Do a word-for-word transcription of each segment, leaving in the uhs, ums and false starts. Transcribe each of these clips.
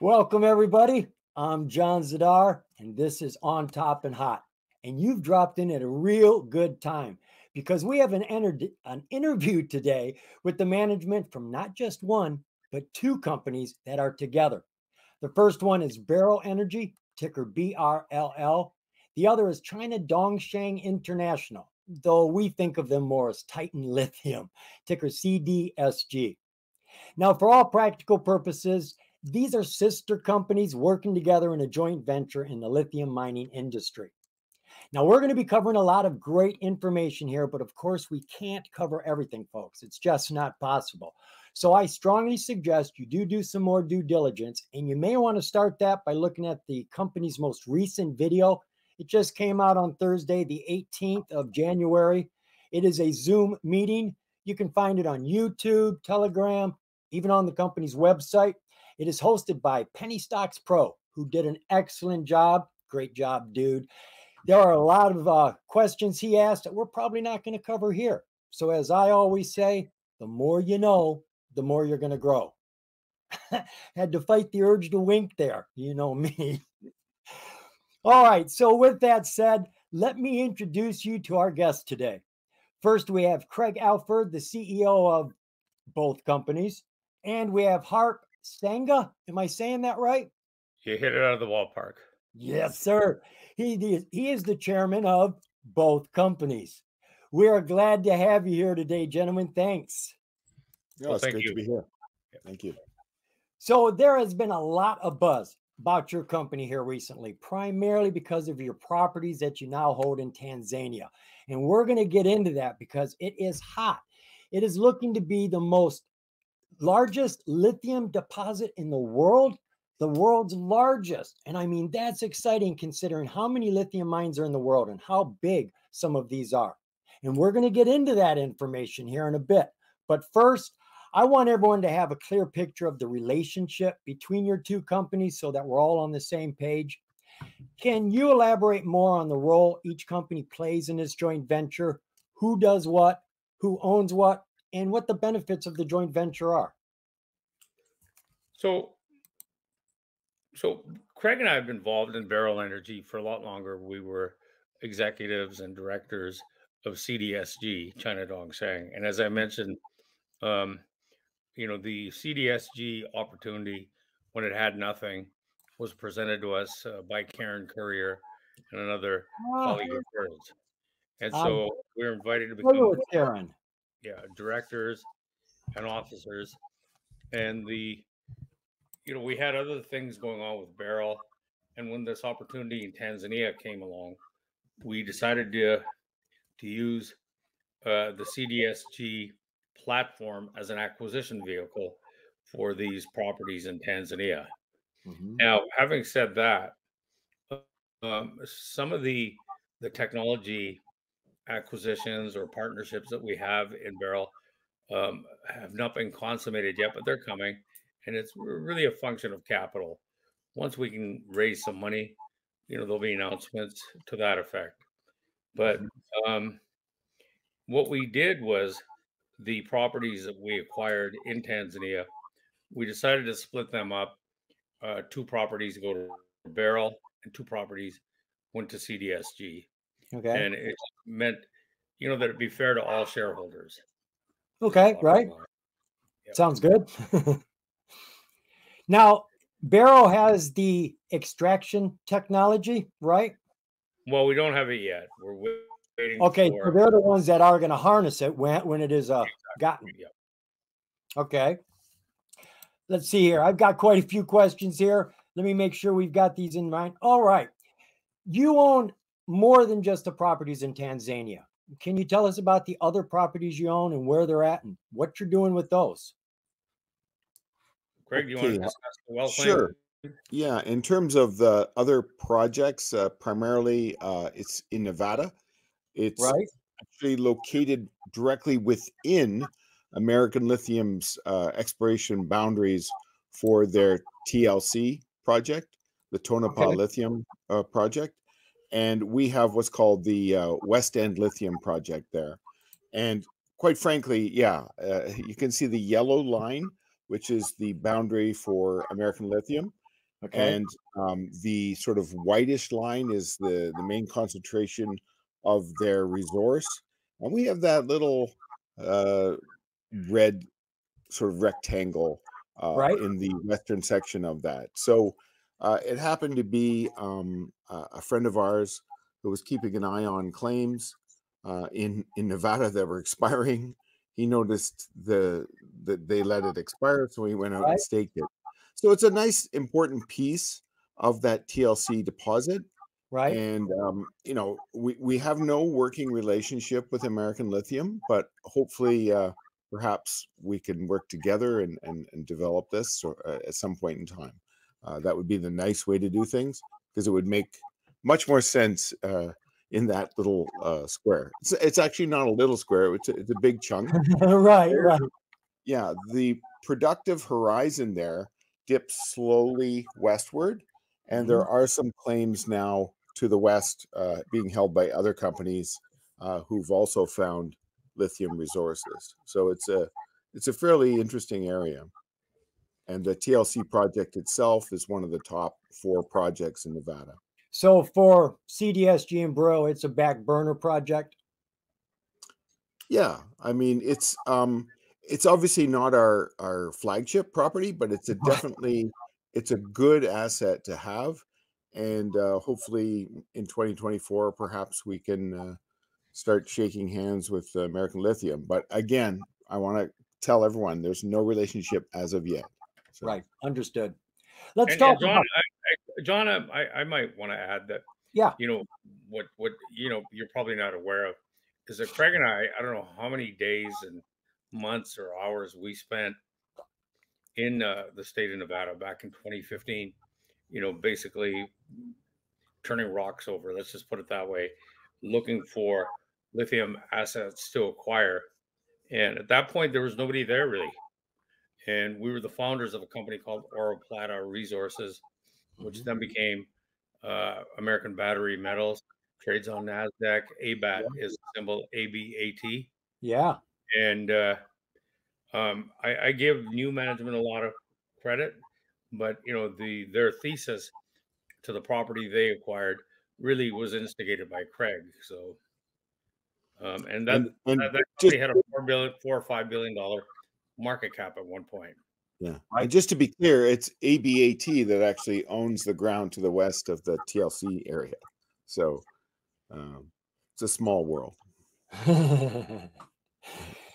Welcome, everybody. I'm John Zadar, and this is On Top and Hot. And you've dropped in at a real good time because we have an, enter- an interview today with the management from not just one, but two companies that are together. The first one is Barrel Energy, ticker B R L L. The other is China Dongsheng International, though we think of them more as Titan Lithium, ticker C D S G. Now, for all practical purposes, these are sister companies working together in a joint venture in the lithium mining industry. Now, we're going to be covering a lot of great information here, but of course, we can't cover everything, folks. It's just not possible. So I strongly suggest you do do some more due diligence, and you may want to start that by looking at the company's most recent video. It just came out on Thursday, the eighteenth of January. It is a Zoom meeting. You can find it on YouTube, Telegram, even on the company's website. It is hosted by Penny Stocks Pro, who did an excellent job. Great job, dude. There are a lot of uh, questions he asked that we're probably not going to cover here. So as I always say, the more you know, the more you're going to grow. Had to fight the urge to wink there. You know me. All right. So with that said, let me introduce you to our guest today. First, we have Craig Alford, the C E O of both companies, and we have Harp Sangha. Am I saying that right? You hit it out of the ballpark. Yes, sir. He, he is the chairman of both companies. We are glad to have you here today, gentlemen. Thanks. No, well, it's thank good you. to be here. Yeah. Thank you. So there has been a lot of buzz about your company here recently, primarily because of your properties that you now hold in Tanzania. And we're going to get into that because it is hot. It is looking to be the most largest lithium deposit in the world, the world's largest. And I mean, that's exciting considering how many lithium mines are in the world and how big some of these are. And we're going to get into that information here in a bit. But first, I want everyone to have a clear picture of the relationship between your two companies so that we're all on the same page. Can you elaborate more on the role each company plays in this joint venture? Who does what? Who owns what? And what the benefits of the joint venture are? So, so Craig and I have been involved in Barrel Energy for a lot longer. We were executives and directors of C D S G, China Dongsheng. And as I mentioned, um, you know, the C D S G opportunity, when it had nothing, was presented to us uh, by Karen Currier and another oh, colleague of hers. And so um, we were invited to become Karen. Yeah, directors and officers. And the, you know, we had other things going on with Barrel. And when this opportunity in Tanzania came along, we decided to, to use uh, the C D S G platform as an acquisition vehicle for these properties in Tanzania. Mm-hmm. Now, having said that, um, some of the, the technology acquisitions or partnerships that we have in Barrel um, have not been consummated yet, but they're coming. And it's really a function of capital. Once we can raise some money, you know, there'll be announcements to that effect. But um, what we did was the properties that we acquired in Tanzania, we decided to split them up. Uh, two properties go to Barrel and two properties went to C D S G. Okay. And it meant, you know, that it'd be fair to all shareholders. Okay, right. Yep. Sounds good. Now, Barrel has the extraction technology, right? Well, we don't have it yet. We're waiting. Okay, for... so they're the ones that are going to harness it when when it is uh, exactly. gotten. Yep. Okay. Let's see here. I've got quite a few questions here. Let me make sure we've got these in mind. All right. You own more than just the properties in Tanzania. Can you tell us about the other properties you own and where they're at and what you're doing with those? Craig, do you okay. want to discuss the well plan? Sure. Yeah, in terms of the other projects, uh, primarily uh, it's in Nevada. It's right. actually located directly within American Lithium's uh, exploration boundaries for their T L C project, the Tonopah okay. Lithium uh, project. And we have what's called the uh, West End Lithium Project there. And quite frankly, yeah, uh, you can see the yellow line, which is the boundary for American Lithium. Okay. And um, the sort of whitish line is the, the main concentration of their resource. And we have that little uh, red sort of rectangle uh, right. in the western section of that. So uh, it happened to be um, a friend of ours who was keeping an eye on claims uh, in, in Nevada that were expiring. He noticed the that they let it expire, so he went out right. and staked it. So it's a nice, important piece of that T L C deposit. Right. And, um, you know, we, we have no working relationship with American Lithium, but hopefully uh, perhaps we can work together and, and, and develop this or, uh, at some point in time. Uh, that would be the nice way to do things, because it would make much more sense uh, in that little uh, square. It's, it's actually not a little square. It's a, it's a big chunk. Right, right. Yeah. The productive horizon there dips slowly westward, and there are some claims now to the west uh, being held by other companies uh, who've also found lithium resources. So it's a it's a fairly interesting area, and the T L C project itself is one of the top four projects in Nevada. So for C D S G and Bro, it's a back burner project. Yeah, I mean it's. Um, It's obviously not our, our flagship property, but it's a definitely, it's a good asset to have. And uh, hopefully in twenty twenty-four, perhaps we can uh, start shaking hands with uh, American Lithium. But again, I want to tell everyone there's no relationship as of yet. So. Right. Understood. Let's and, talk and John, about I, I, John, I, I might want to add that, yeah, you know, what, what, you know, you're probably not aware of is that Craig and I, I don't know how many days and months or hours we spent in uh, the state of Nevada back in twenty fifteen, you know, basically turning rocks over, let's just put it that way, looking for lithium assets to acquire. And at that point, there was nobody there really. And we were the founders of a company called Oroplata Resources, which then became uh, American Battery Metals, trades on NASDAQ. A B A T is the symbol A B A T. Yeah. And uh, um, I, I give new management a lot of credit, but you know the their thesis to the property they acquired really was instigated by Craig. So, um, and that and, and that, that company had a four billion, four or five billion dollar market cap at one point. Yeah, and just to be clear, it's A B A T that actually owns the ground to the west of the T L C area. So, um, it's a small world.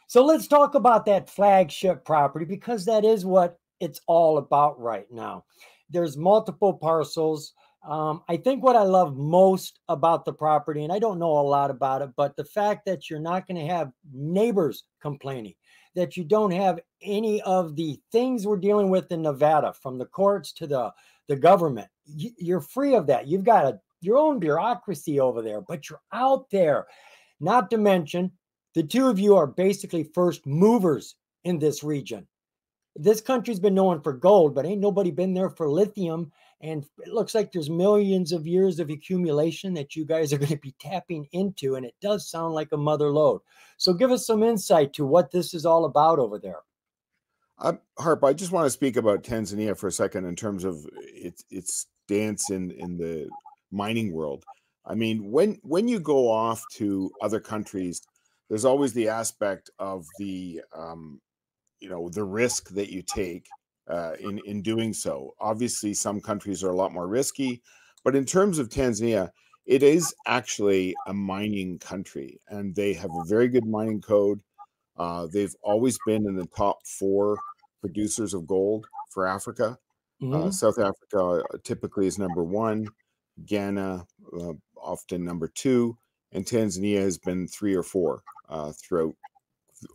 So let's talk about that flagship property, because that is what it's all about right now. There's multiple parcels. Um, I think what I love most about the property, and I don't know a lot about it, but the fact that you're not going to have neighbors complaining, that you don't have any of the things we're dealing with in Nevada, from the courts to the, the government. You're free of that. You've got a, your own bureaucracy over there, but you're out there. Not to mention, the two of you are basically first movers in this region. This country's been known for gold, but ain't nobody been there for lithium. And it looks like there's millions of years of accumulation that you guys are going to be tapping into. And it does sound like a mother lode. So give us some insight to what this is all about over there. Uh, Harp, I just want to speak about Tanzania for a second in terms of its, its stance in, in the mining world. I mean, when, when you go off to other countries, there's always the aspect of the, um, you know, the risk that you take uh, in, in doing so. Obviously, some countries are a lot more risky, but in terms of Tanzania, it is actually a mining country, and they have a very good mining code. Uh, they've always been in the top four producers of gold for Africa. Mm-hmm. uh, South Africa typically is number one, Ghana uh, often number two, and Tanzania has been three or four. Uh, throughout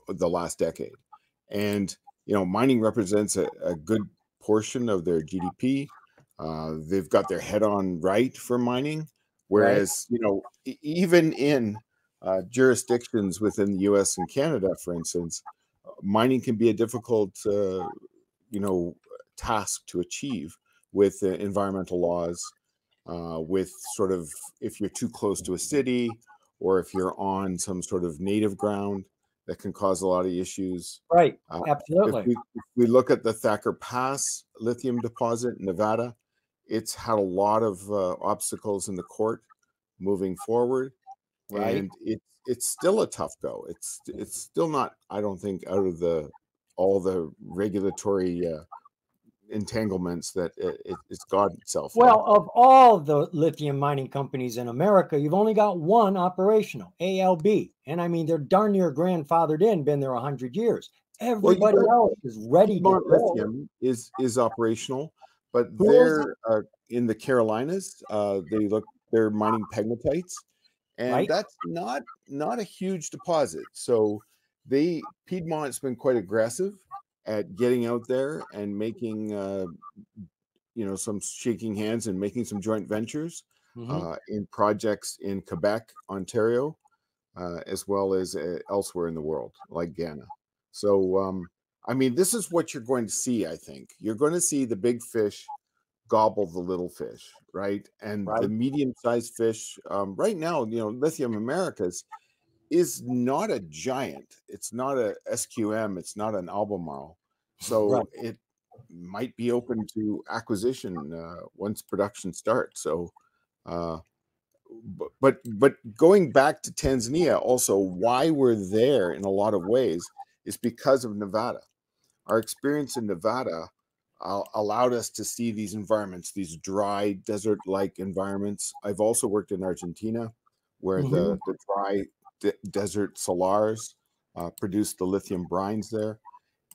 the last decade. And, you know, mining represents a, a good portion of their G D P. Uh, they've got their head on right for mining. Whereas, right. you know, even in uh, jurisdictions within the U S and Canada, for instance, mining can be a difficult, uh, you know, task to achieve with uh, environmental laws, uh, with sort of, if you're too close to a city, or if you're on some sort of native ground, that can cause a lot of issues. Right, uh, absolutely. If we, if we look at the Thacker Pass lithium deposit in Nevada, it's had a lot of uh, obstacles in the court moving forward, right. and it, it's still a tough go. It's it's still not, I don't think, out of the all the regulatory uh, entanglements that it, it's got itself. Well, out. Of all the lithium mining companies in America, you've only got one operational, A L B. And I mean, they're darn near grandfathered in, been there one hundred years. Everybody well, else is ready to lithium is, is operational, but Who they're uh, in the Carolinas. Uh, they look, they're mining pegmatites, and right? that's not, not a huge deposit. So they, Piedmont's been quite aggressive at getting out there and making, uh, you know, some shaking hands and making some joint ventures mm-hmm. uh, in projects in Quebec, Ontario, uh, as well as uh, elsewhere in the world, like Ghana. So, um, I mean, this is what you're going to see, I think. You're going to see the big fish gobble the little fish, right? And right. the medium-sized fish, um, right now, you know, Lithium Americas is not a giant. It's not a S Q M. It's not an Albemarle. So right. it might be open to acquisition uh, once production starts. So, uh, but but going back to Tanzania, also why we're there in a lot of ways is because of Nevada. Our experience in Nevada uh, allowed us to see these environments, these dry desert-like environments. I've also worked in Argentina, where mm-hmm. the, the dry De desert salars uh, produced the lithium brines there.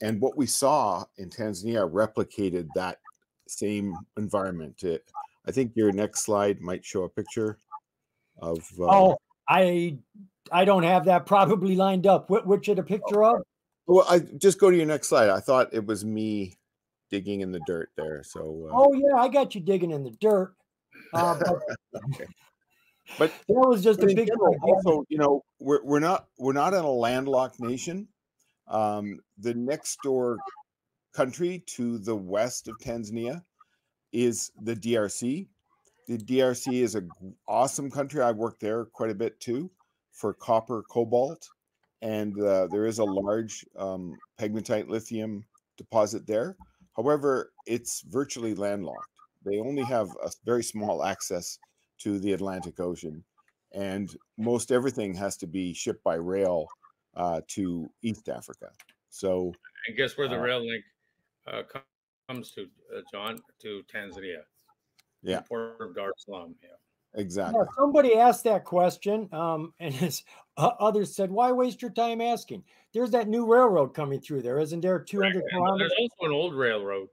And what we saw in Tanzania replicated that same environment. It, I think your next slide might show a picture of... Uh, oh, I I don't have that probably lined up. What, what should a picture oh, of? Well, I just go to your next slide. I thought it was me digging in the dirt there. So. Uh, oh, yeah, I got you digging in the dirt. Uh, but... okay. But that was just a big general, also, you know, we're we're not we're not in a landlocked nation. Um, the next door country to the west of Tanzania is the D R C. The D R C is an awesome country. I worked there quite a bit too for copper, cobalt, and uh, there is a large um, pegmatite lithium deposit there. However, it's virtually landlocked. They only have a very small access to the Atlantic Ocean, and most everything has to be shipped by rail uh, to East Africa. So, and guess where the uh, rail link uh, comes to, uh, John, to Tanzania? Yeah, the port of Dar es Salaam. Yeah, exactly. Yeah, somebody asked that question, um, and his, uh, others said, "Why waste your time asking?" There's that new railroad coming through there, isn't there? two hundred kilometers. There's also an old railroad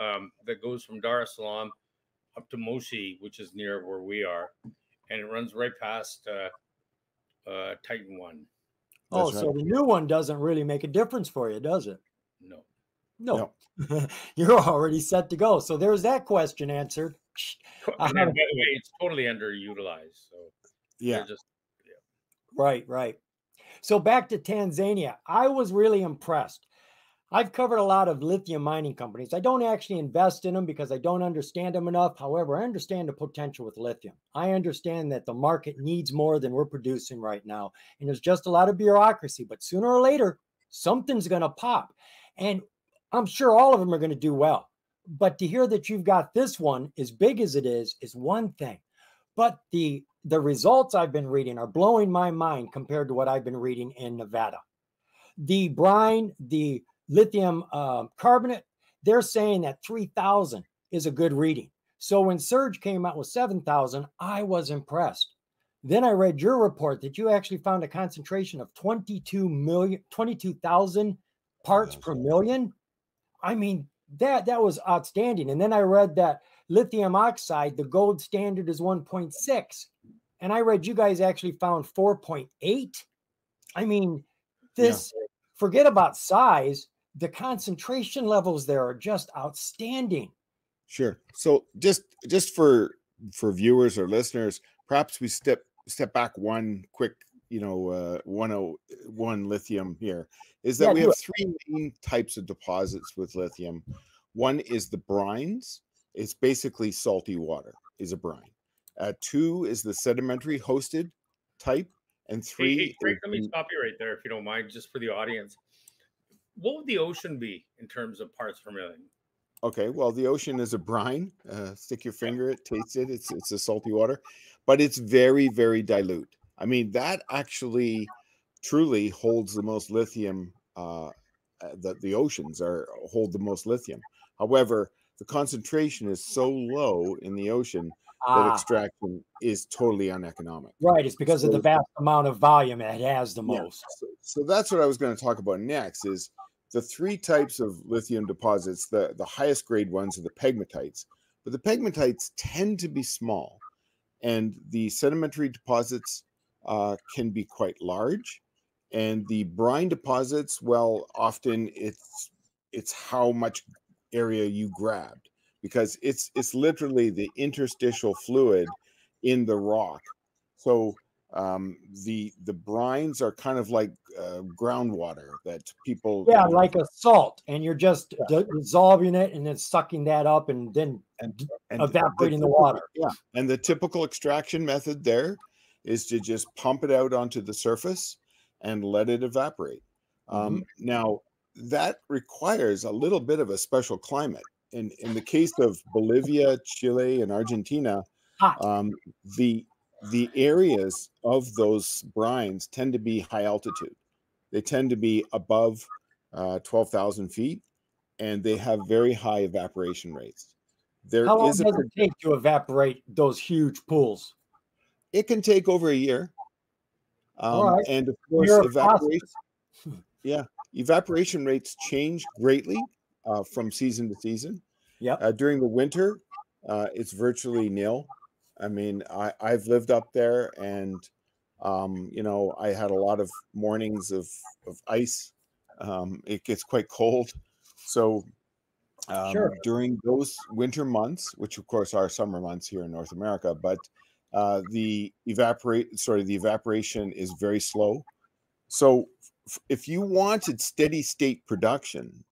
um, that goes from Dar es Salaam up to Moshi, which is near where we are, and it runs right past uh, uh, Titan One. Oh, right. So the new one doesn't really make a difference for you, does it? No. No. no. You're already set to go. So there's that question answered. And then, by the way, it's totally underutilized. So yeah. Just, yeah. Right, right. So back to Tanzania. I was really impressed. I've covered a lot of lithium mining companies. I don't actually invest in them because I don't understand them enough. However, I understand the potential with lithium. I understand that the market needs more than we're producing right now. And there's just a lot of bureaucracy, but sooner or later, something's going to pop. And I'm sure all of them are going to do well. But to hear that you've got this one, as big as it is, is one thing. But the, the results I've been reading are blowing my mind compared to what I've been reading in Nevada. The brine, the lithium uh, carbonate, they're saying that three thousand is a good reading. So when Surge came out with seven thousand, I was impressed. Then I read your report that you actually found a concentration of twenty-two million, twenty-two thousand parts per million. I mean, that, that was outstanding. And then I read that lithium oxide, the gold standard is one point six. And I read you guys actually found four point eight. I mean, this, yeah. forget about size. The concentration levels there are just outstanding. Sure. So just just for for viewers or listeners, perhaps we step step back one quick, you know, uh, one oh one lithium here is that yeah, we have it. three main types of deposits with lithium. One is the brines. It's basically salty water is a brine. Uh, two is the sedimentary hosted type. And three. Hey, hey, Craig, let me stop you right there, if you don't mind, just for the audience. What would the ocean be in terms of parts per million? Okay, well, the ocean is a brine. Uh, stick your finger, it tastes it. It's it's a salty water, but it's very, very dilute. I mean, that actually truly holds the most lithium. Uh, the, the oceans are hold the most lithium. However, the concentration is so low in the ocean ah. that extraction is totally uneconomic. Right, it's because so, of the vast amount of volume it has the most. Yeah, so, so that's what I was going to talk about next is the three types of lithium deposits. The, the highest grade ones are the pegmatites, but the pegmatites tend to be small, and the sedimentary deposits uh, can be quite large, and the brine deposits, well, often it's it's how much area you grabbed, because it's it's literally the interstitial fluid in the rock. So um, the the brines are kind of like uh, groundwater that people yeah, like a salt, and you're just yeah. dissolving it and then sucking that up and then and, and evaporating the, the water. Yeah, and the typical extraction method there is to just pump it out onto the surface and let it evaporate. Um, mm-hmm. Now, that requires a little bit of a special climate. In in the case of Bolivia, Chile, and Argentina, um, the the areas of those brines tend to be high altitude. They tend to be above uh, twelve thousand feet, and they have very high evaporation rates. There How long is a does it take to evaporate those huge pools? It can take over a year. Um, All right. And of course, evaporation. Yeah. Evaporation rates change greatly uh, from season to season. Yeah. Uh, during the winter, uh, it's virtually nil. I mean, I, I've lived up there, and um, you know, I had a lot of mornings of of ice. Um, it gets quite cold, so um, sure. during those winter months, which of course are summer months here in North America, but uh, the evaporate sorry the evaporation is very slow. So if you wanted steady state production,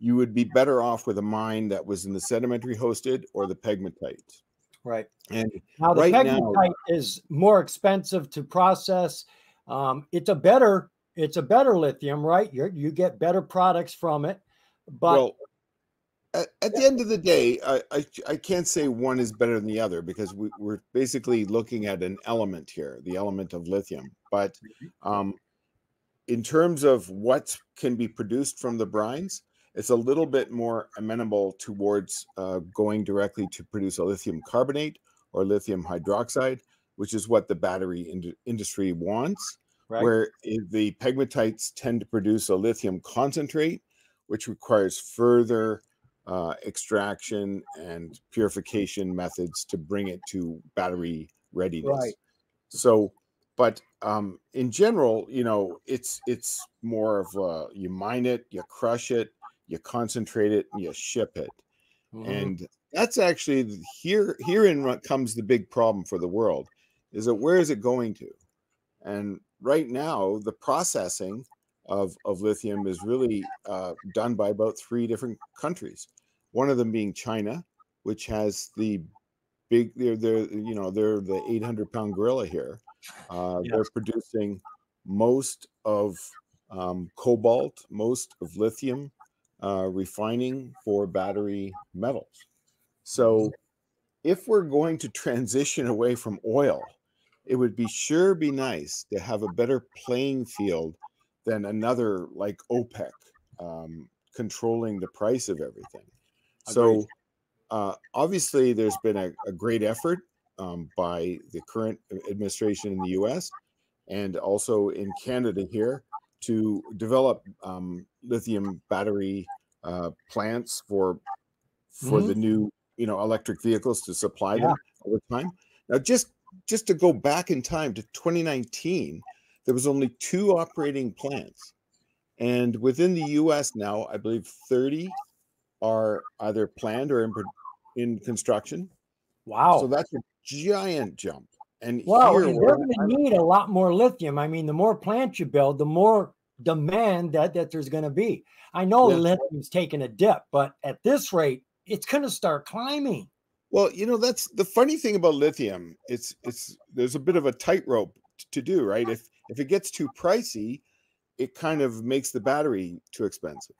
you would be better off with a mine that was in the sedimentary hosted or the pegmatite. Right. And now the right pegmatite now, is more expensive to process. Um, it's a better it's a better lithium, right? You you get better products from it. But well, at, at the end of the day, I, I I can't say one is better than the other, because we, we're basically looking at an element here, the element of lithium. But um, in terms of what can be produced from the brines, it's a little bit more amenable towards uh, going directly to produce a lithium carbonate or lithium hydroxide, which is what the battery in industry wants, right. Where the pegmatites tend to produce a lithium concentrate, which requires further uh, extraction and purification methods to bring it to battery readiness. Right. So, but um, in general, you know, it's it's more of a, you mine it, you crush it, you concentrate it, and you ship it. Mm-hmm. And that's actually here. Herein comes the big problem for the world: is that where is it going to? And right now, the processing of of lithium is really uh, done by about three different countries. One of them being China, which has the big. They're, they're you know they're the eight hundred pound gorilla here. Uh, yes. They're producing most of um, cobalt, most of lithium, uh, refining for battery metals. So if we're going to transition away from oil, it would be sure be nice to have a better playing field than another like OPEC um, controlling the price of everything. So uh, obviously there's been a, a great effort Um, by the current administration in the U S and also in Canada here to develop um, lithium battery uh, plants for for mm-hmm. the new you know electric vehicles to supply yeah. them all the time. Now, just just to go back in time to twenty nineteen, there was only two operating plants, and within the U S now, I believe thirty are either planned or in in construction. Wow! So that's a giant jump. And wow, and we're going to need a lot more lithium. I mean, the more plants you build, the more demand that that there's going to be. I know yeah. lithium's taking a dip, but at this rate, it's going to start climbing. Well, you know, that's the funny thing about lithium. It's it's there's a bit of a tightrope to do, right? If if it gets too pricey, it kind of makes the battery too expensive.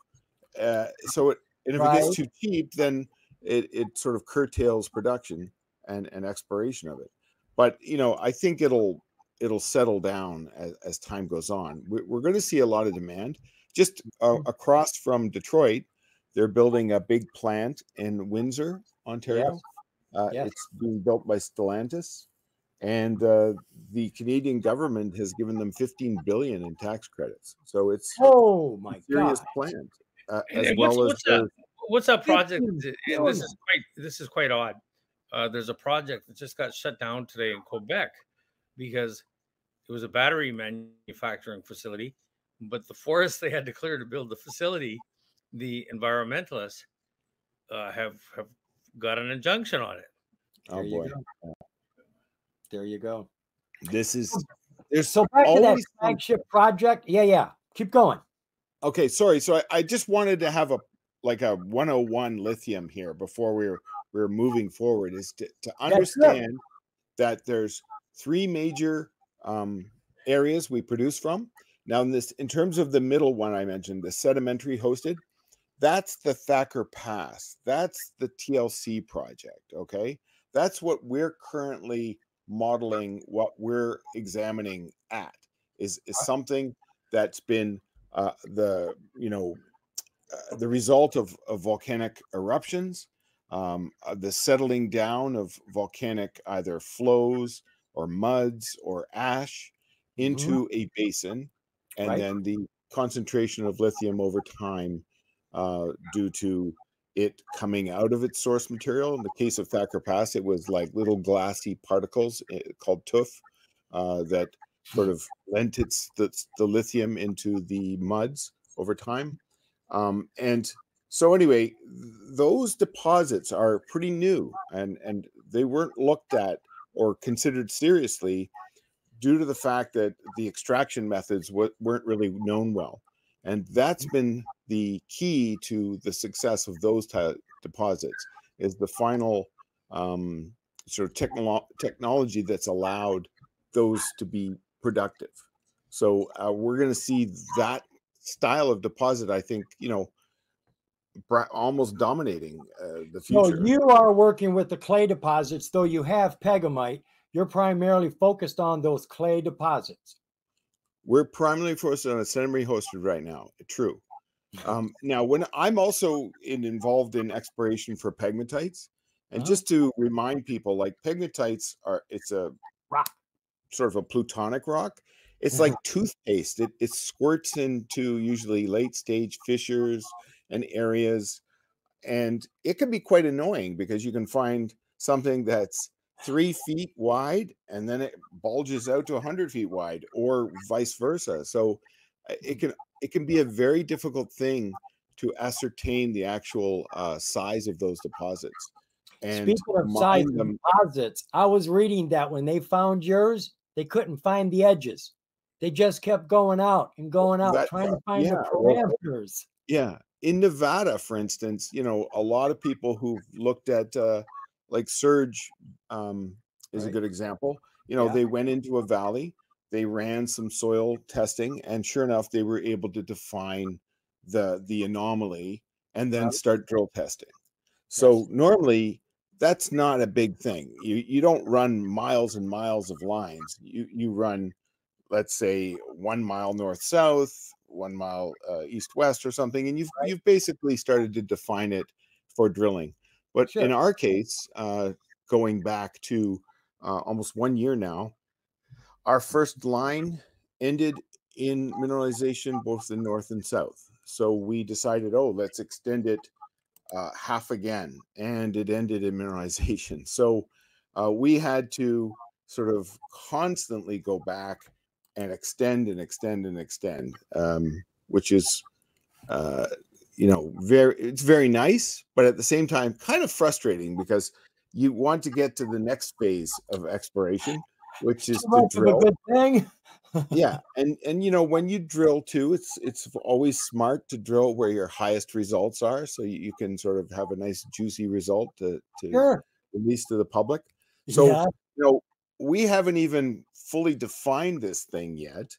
Uh, so it And if right. it gets too cheap, then it, it sort of curtails production and, and exploration of it. But, you know, I think it'll it'll settle down as, as time goes on. We're, we're going to see a lot of demand. Just uh, across from Detroit, they're building a big plant in Windsor, Ontario. Yes. Uh, yes. It's being built by Stellantis. And uh, the Canadian government has given them fifteen billion dollars in tax credits. So it's oh my a serious God. Plan. Uh, as and what's, well what's, as a, what's a project? And this is quite this is quite odd. Uh, there's a project that just got shut down today in Quebec because it was a battery manufacturing facility, but the forest they had to clear to build the facility, the environmentalists uh, have have got an injunction on it. Oh there boy. There you go. This is there's so back to that flagship project. Yeah, yeah. Keep going. Okay, sorry. So I, I just wanted to have a like a one oh one lithium here before we're we're moving forward is to, to understand that there's three major um, areas we produce from. Now, in this in terms of the middle one I mentioned, the sedimentary hosted, that's the Thacker Pass. That's the T L C project. Okay, that's what we're currently modeling, what we're examining at is, is something that's been uh, the, you know, uh, the result of, of volcanic eruptions, um, uh, the settling down of volcanic either flows or muds or ash into mm-hmm. a basin, and right. then the concentration of lithium over time uh, due to it coming out of its source material. In the case of Thacker Pass, it was like little glassy particles called tuff uh, that sort of lent its the, the lithium into the muds over time. Um, and so anyway, those deposits are pretty new, and, and they weren't looked at or considered seriously due to the fact that the extraction methods weren't really known well. And that's been the key to the success of those deposits is the final um, sort of technolo technology that's allowed those to be productive. So uh, we're going to see that style of deposit, I think, you know, almost dominating uh, the future. So you are working with the clay deposits, though you have Pegamite. You're primarily focused on those clay deposits. We're primarily focused on a sedimentary hosted right now. True. Um, now, when I'm also in, involved in exploration for pegmatites, and uh-huh. just to remind people, like pegmatites are, it's a rock, sort of a plutonic rock. It's like toothpaste. It, it squirts into usually late stage fissures and areas, and it can be quite annoying because you can find something that's three feet wide and then it bulges out to one hundred feet wide, or vice versa. So it can it can be a very difficult thing to ascertain the actual uh size of those deposits. And speaking of size them, deposits, I was reading that when they found yours, they couldn't find the edges. They just kept going out and going out that, trying to find yeah, the parameters. Well, yeah, in Nevada, for instance, you know, a lot of people who've looked at uh like Surge um, is right. a good example. You know, yeah. they went into a valley, they ran some soil testing, and sure enough, they were able to define the the anomaly and then start drill testing. So yes. normally, that's not a big thing. You you don't run miles and miles of lines. You you run, let's say, one mile north south, one mile uh, east west, or something, and you've right. you've basically started to define it for drilling. But sure. in our case, uh, going back to uh, almost one year now, our first line ended in mineralization, both the north and south. So we decided, oh, let's extend it uh, half again, and it ended in mineralization. So uh, we had to sort of constantly go back and extend and extend and extend, um, which is... Uh, you know, very it's very nice, but at the same time, kind of frustrating because you want to get to the next phase of exploration, which is to drill. A good thing. yeah, and and you know, when you drill too, it's it's always smart to drill where your highest results are, so you, you can sort of have a nice juicy result to to sure. release to the public. So yeah. you know, we haven't even fully defined this thing yet.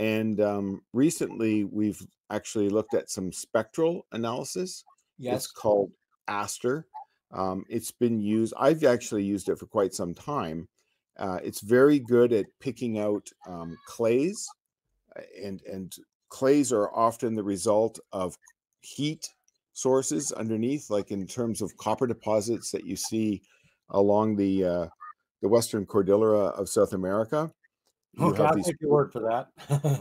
And um, recently, we've actually looked at some spectral analysis Yes. It's called ASTER. Um, it's been used. I've actually used it for quite some time. Uh, it's very good at picking out um, clays, and and clays are often the result of heat sources underneath, like in terms of copper deposits that you see along the uh, the Western Cordillera of South America. You okay, I'll take your word for that.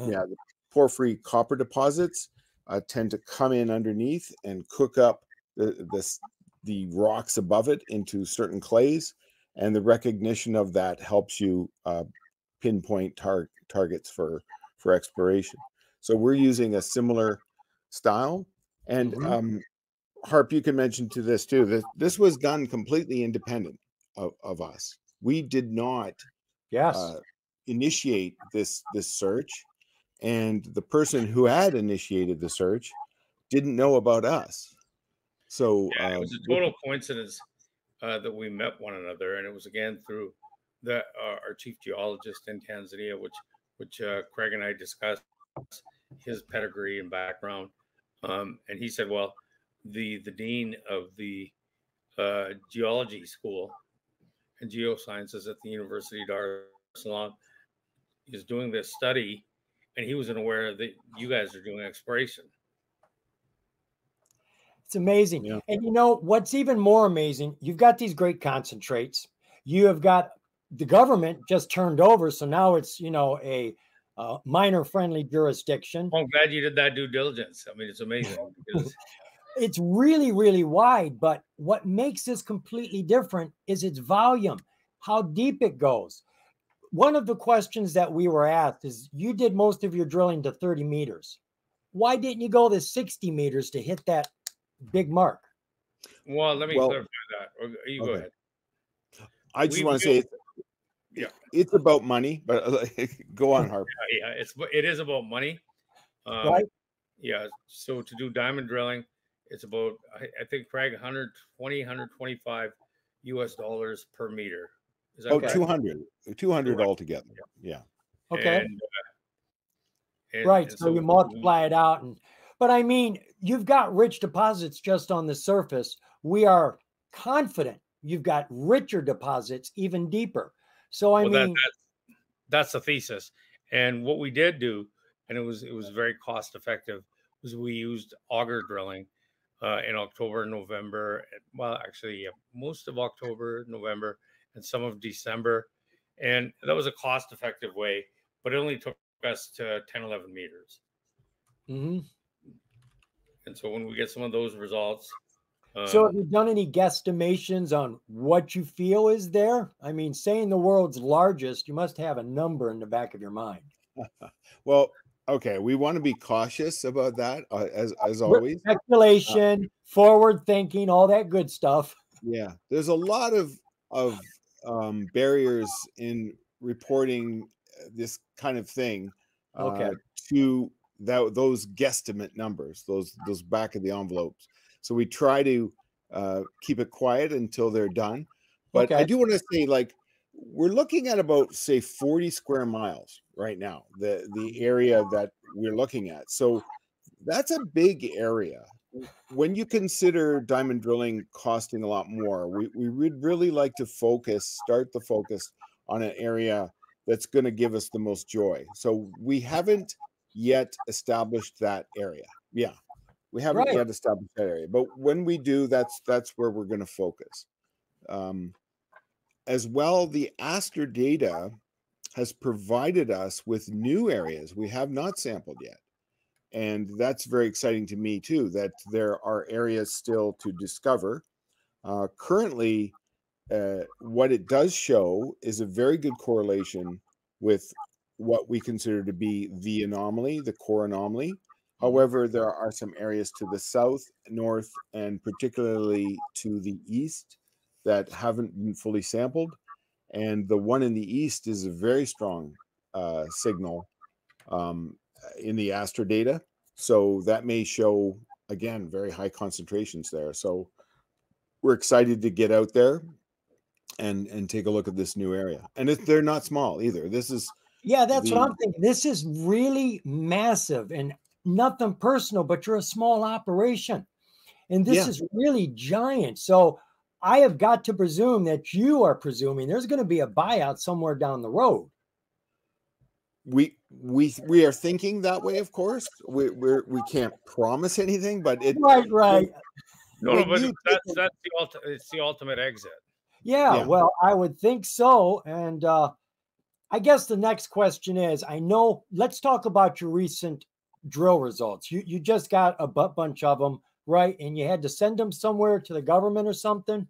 Yeah, the porphyry copper deposits uh, tend to come in underneath and cook up the, the the rocks above it into certain clays, and the recognition of that helps you uh, pinpoint tar targets for for exploration. So we're using a similar style. And um, Harp, you can mention to this too, that this was done completely independent of, of us. We did not yes. uh, initiate this, this search, and the person who had initiated the search didn't know about us. So yeah, it was uh, a total coincidence uh, that we met one another. And it was again through the, uh, our chief geologist in Tanzania, which, which uh, Craig and I discussed his pedigree and background. Um, and he said, well, the, the dean of the uh, geology school and geosciences at the University of Dar es Salaam is doing this study, and he wasn't aware that you guys are doing exploration. It's amazing. Yeah. And you know, what's even more amazing, you've got these great concentrates. You have got the government just turned over. So now it's, you know, a Uh, minor friendly jurisdiction. I'm glad you did that due diligence. I mean, it's amazing. It's really, really wide, but what makes this completely different is its volume, how deep it goes. One of the questions that we were asked is, you did most of your drilling to thirty meters. Why didn't you go to sixty meters to hit that big mark? Well, let me well, clarify that. You okay. go ahead. I just we want to say... Yeah, it's about money, but go on, Harp. Yeah, yeah, it's it is about money. Um, right. Yeah. So to do diamond drilling, it's about I, I think Craig one hundred twenty, one hundred twenty-five U S dollars per meter. Is that oh, correct? two hundred, two hundred altogether. Yeah. yeah. Okay. And, uh, and, right. And so, so you multiply it out, and but I mean, you've got rich deposits just on the surface. We are confident you've got richer deposits even deeper. So I well, mean, that, that, that's the thesis. And what we did do, and it was it was very cost effective, was we used auger drilling uh, in October, November. Well, actually, yeah, most of October, November, and some of December. And that was a cost effective way, but it only took us to ten, eleven meters. Mm-hmm. And so when we get some of those results. So have you done any guesstimations on what you feel is there? I mean, saying the world's largest, you must have a number in the back of your mind. Well, okay, we want to be cautious about that, uh, as, as always. Speculation, uh, forward thinking, all that good stuff. Yeah, there's a lot of, of um, barriers in reporting this kind of thing uh, okay. to that, those guesstimate numbers, those, those back of the envelopes. So we try to uh, keep it quiet until they're done. But okay. I do want to say, like, we're looking at about, say, forty square miles right now, the, the area that we're looking at. So that's a big area. When you consider diamond drilling costing a lot more, we, we would really like to focus, start the focus on an area that's going to give us the most joy. So we haven't yet established that area. Yeah. We haven't right. yet established that area, but when we do, that's that's where we're going to focus. Um, as well, the ASTER data has provided us with new areas we have not sampled yet, and that's very exciting to me too. That there are areas still to discover. Uh, currently, uh, what it does show is a very good correlation with what we consider to be the anomaly, the core anomaly. However, there are some areas to the south, north, and particularly to the east that haven't been fully sampled. And the one in the east is a very strong uh, signal um, in the ASTER data. So that may show, again, very high concentrations there. So we're excited to get out there and, and take a look at this new area. And if they're not small either. This is Yeah, that's the, what I'm thinking. This is really massive and nothing personal, but you're a small operation. And this yeah. is really giant. So I have got to presume that you are presuming there's going to be a buyout somewhere down the road. We we we are thinking that way, of course. We we're, we can't promise anything, but it right right. We, no, but that's that's the ulti it's the ultimate exit. Yeah, yeah, well, I would think so. And uh, I guess the next question is, I know. Let's talk about your recent drill results. You you just got a butt bunch of them, right? And you had to send them somewhere to the government or something.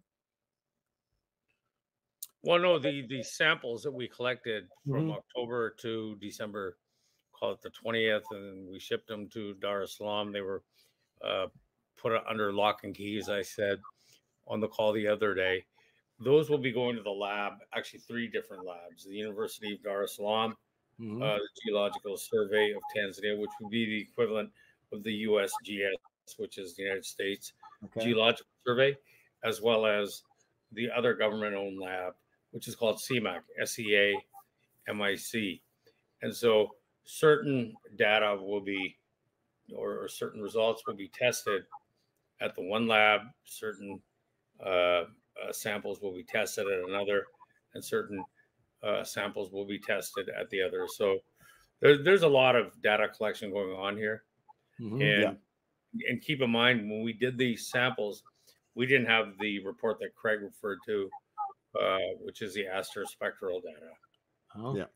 Well, no, the, the samples that we collected from mm-hmm. October to December, call it the twentieth, and we shipped them to Dar es Salaam. They were uh, put under lock and key, as I said on the call the other day. Those will be going to the lab, actually three different labs, the University of Dar es Salaam, mm-hmm. uh, the Geological Survey of Tanzania, which would be the equivalent of the U S G S, which is the United States okay. Geological Survey, as well as the other government-owned lab, which is called SEAMAC, S E A M I C. And so certain data will be, or, or certain results will be tested at the one lab, certain uh, uh, samples will be tested at another, and certain uh, samples will be tested at the other. So there, there's a lot of data collection going on here. Mm-hmm, and, yeah. and keep in mind, when we did these samples, we didn't have the report that Craig referred to, Uh, which is the ASTER spectral data. Oh. Yeah,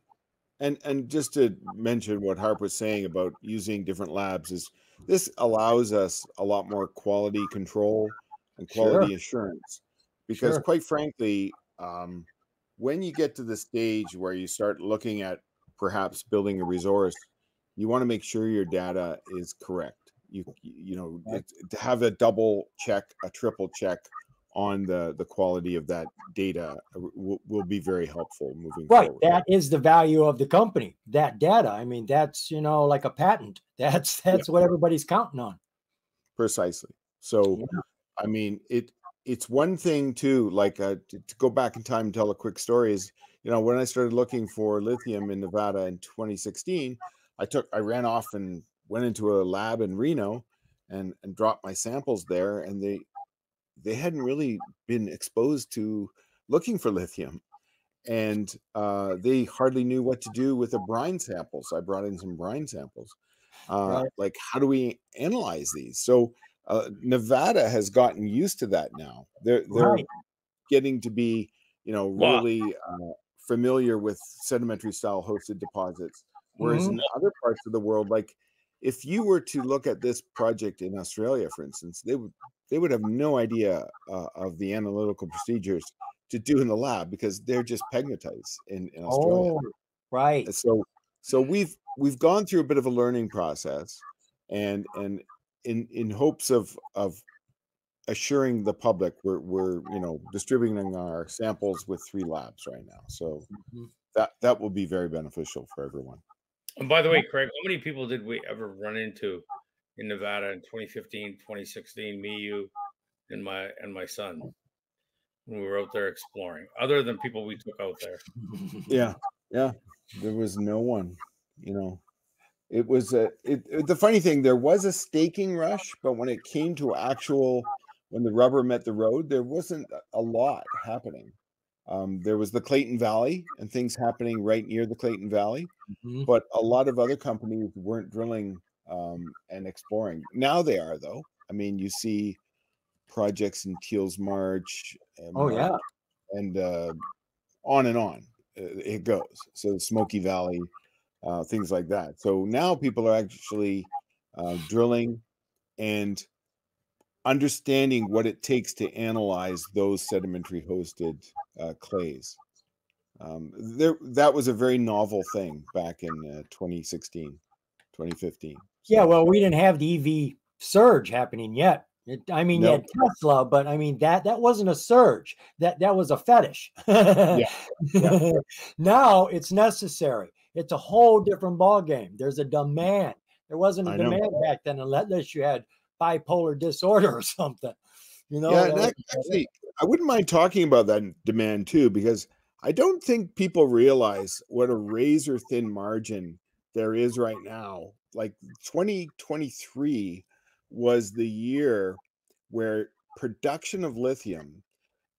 and and just to mention what Harp was saying about using different labs is this allows us a lot more quality control and quality sure. assurance, because sure. quite frankly, um, when you get to the stage where you start looking at perhaps building a resource, you want to make sure your data is correct. You you know yeah. to have a double check, a triple check on the the quality of that data will, will be very helpful moving right. forward. That is the value of the company, that data. I mean, that's, you know, like a patent. That's that's yeah. what everybody's counting on. Precisely. So, yeah. I mean, it it's one thing too, like uh, to, to go back in time and tell a quick story is, you know, when I started looking for lithium in Nevada in twenty sixteen, I took, I ran off and went into a lab in Reno and, and dropped my samples there, and they, they hadn't really been exposed to looking for lithium, and uh, they hardly knew what to do with the brine samples. I brought in some brine samples. Uh, right. Like, how do we analyze these? So uh, Nevada has gotten used to that now. They're, they're right. getting to be, you know, really uh, familiar with sedimentary style hosted deposits. Whereas mm-hmm. in other parts of the world, like if you were to look at this project in Australia, for instance, they would, they would have no idea uh, of the analytical procedures to do in the lab, because they're just pegmatites in, in Australia. Oh, right. So, so we've we've gone through a bit of a learning process, and and in in hopes of of assuring the public, we're we're you know distributing our samples with three labs right now. So mm-hmm. that that will be very beneficial for everyone. And by the way, Craig, how many people did we ever run into in Nevada in twenty fifteen, twenty sixteen, me, you, and my and my son, when we were out there exploring, other than people we took out there? Yeah, yeah, there was no one. You know, it was a. It, it, the funny thing, there was a staking rush, but when it came to actual, when the rubber met the road, there wasn't a lot happening. Um, there was the Clayton Valley and things happening right near the Clayton Valley, mm-hmm. but a lot of other companies weren't drilling um and exploring. Now they are, though. I mean, you see projects in Teals March and oh yeah and uh on and on it goes, so Smoky Valley, uh things like that. So now people are actually uh drilling and understanding what it takes to analyze those sedimentary hosted uh clays. Um there that was a very novel thing back in uh, twenty sixteen, twenty fifteen. So. Yeah, well, we didn't have the E V surge happening yet. It, I mean, nope. you had Tesla, but I mean that that wasn't a surge. That that was a fetish. yeah. Yeah. Now it's necessary. It's a whole different ballgame. There's a demand. There wasn't a I demand know. back then, unless you had bipolar disorder or something. You know. Yeah, that, actually, I wouldn't mind talking about that demand too, because I don't think people realize what a razor thin margin there is right now. Like twenty twenty-three was the year where production of lithium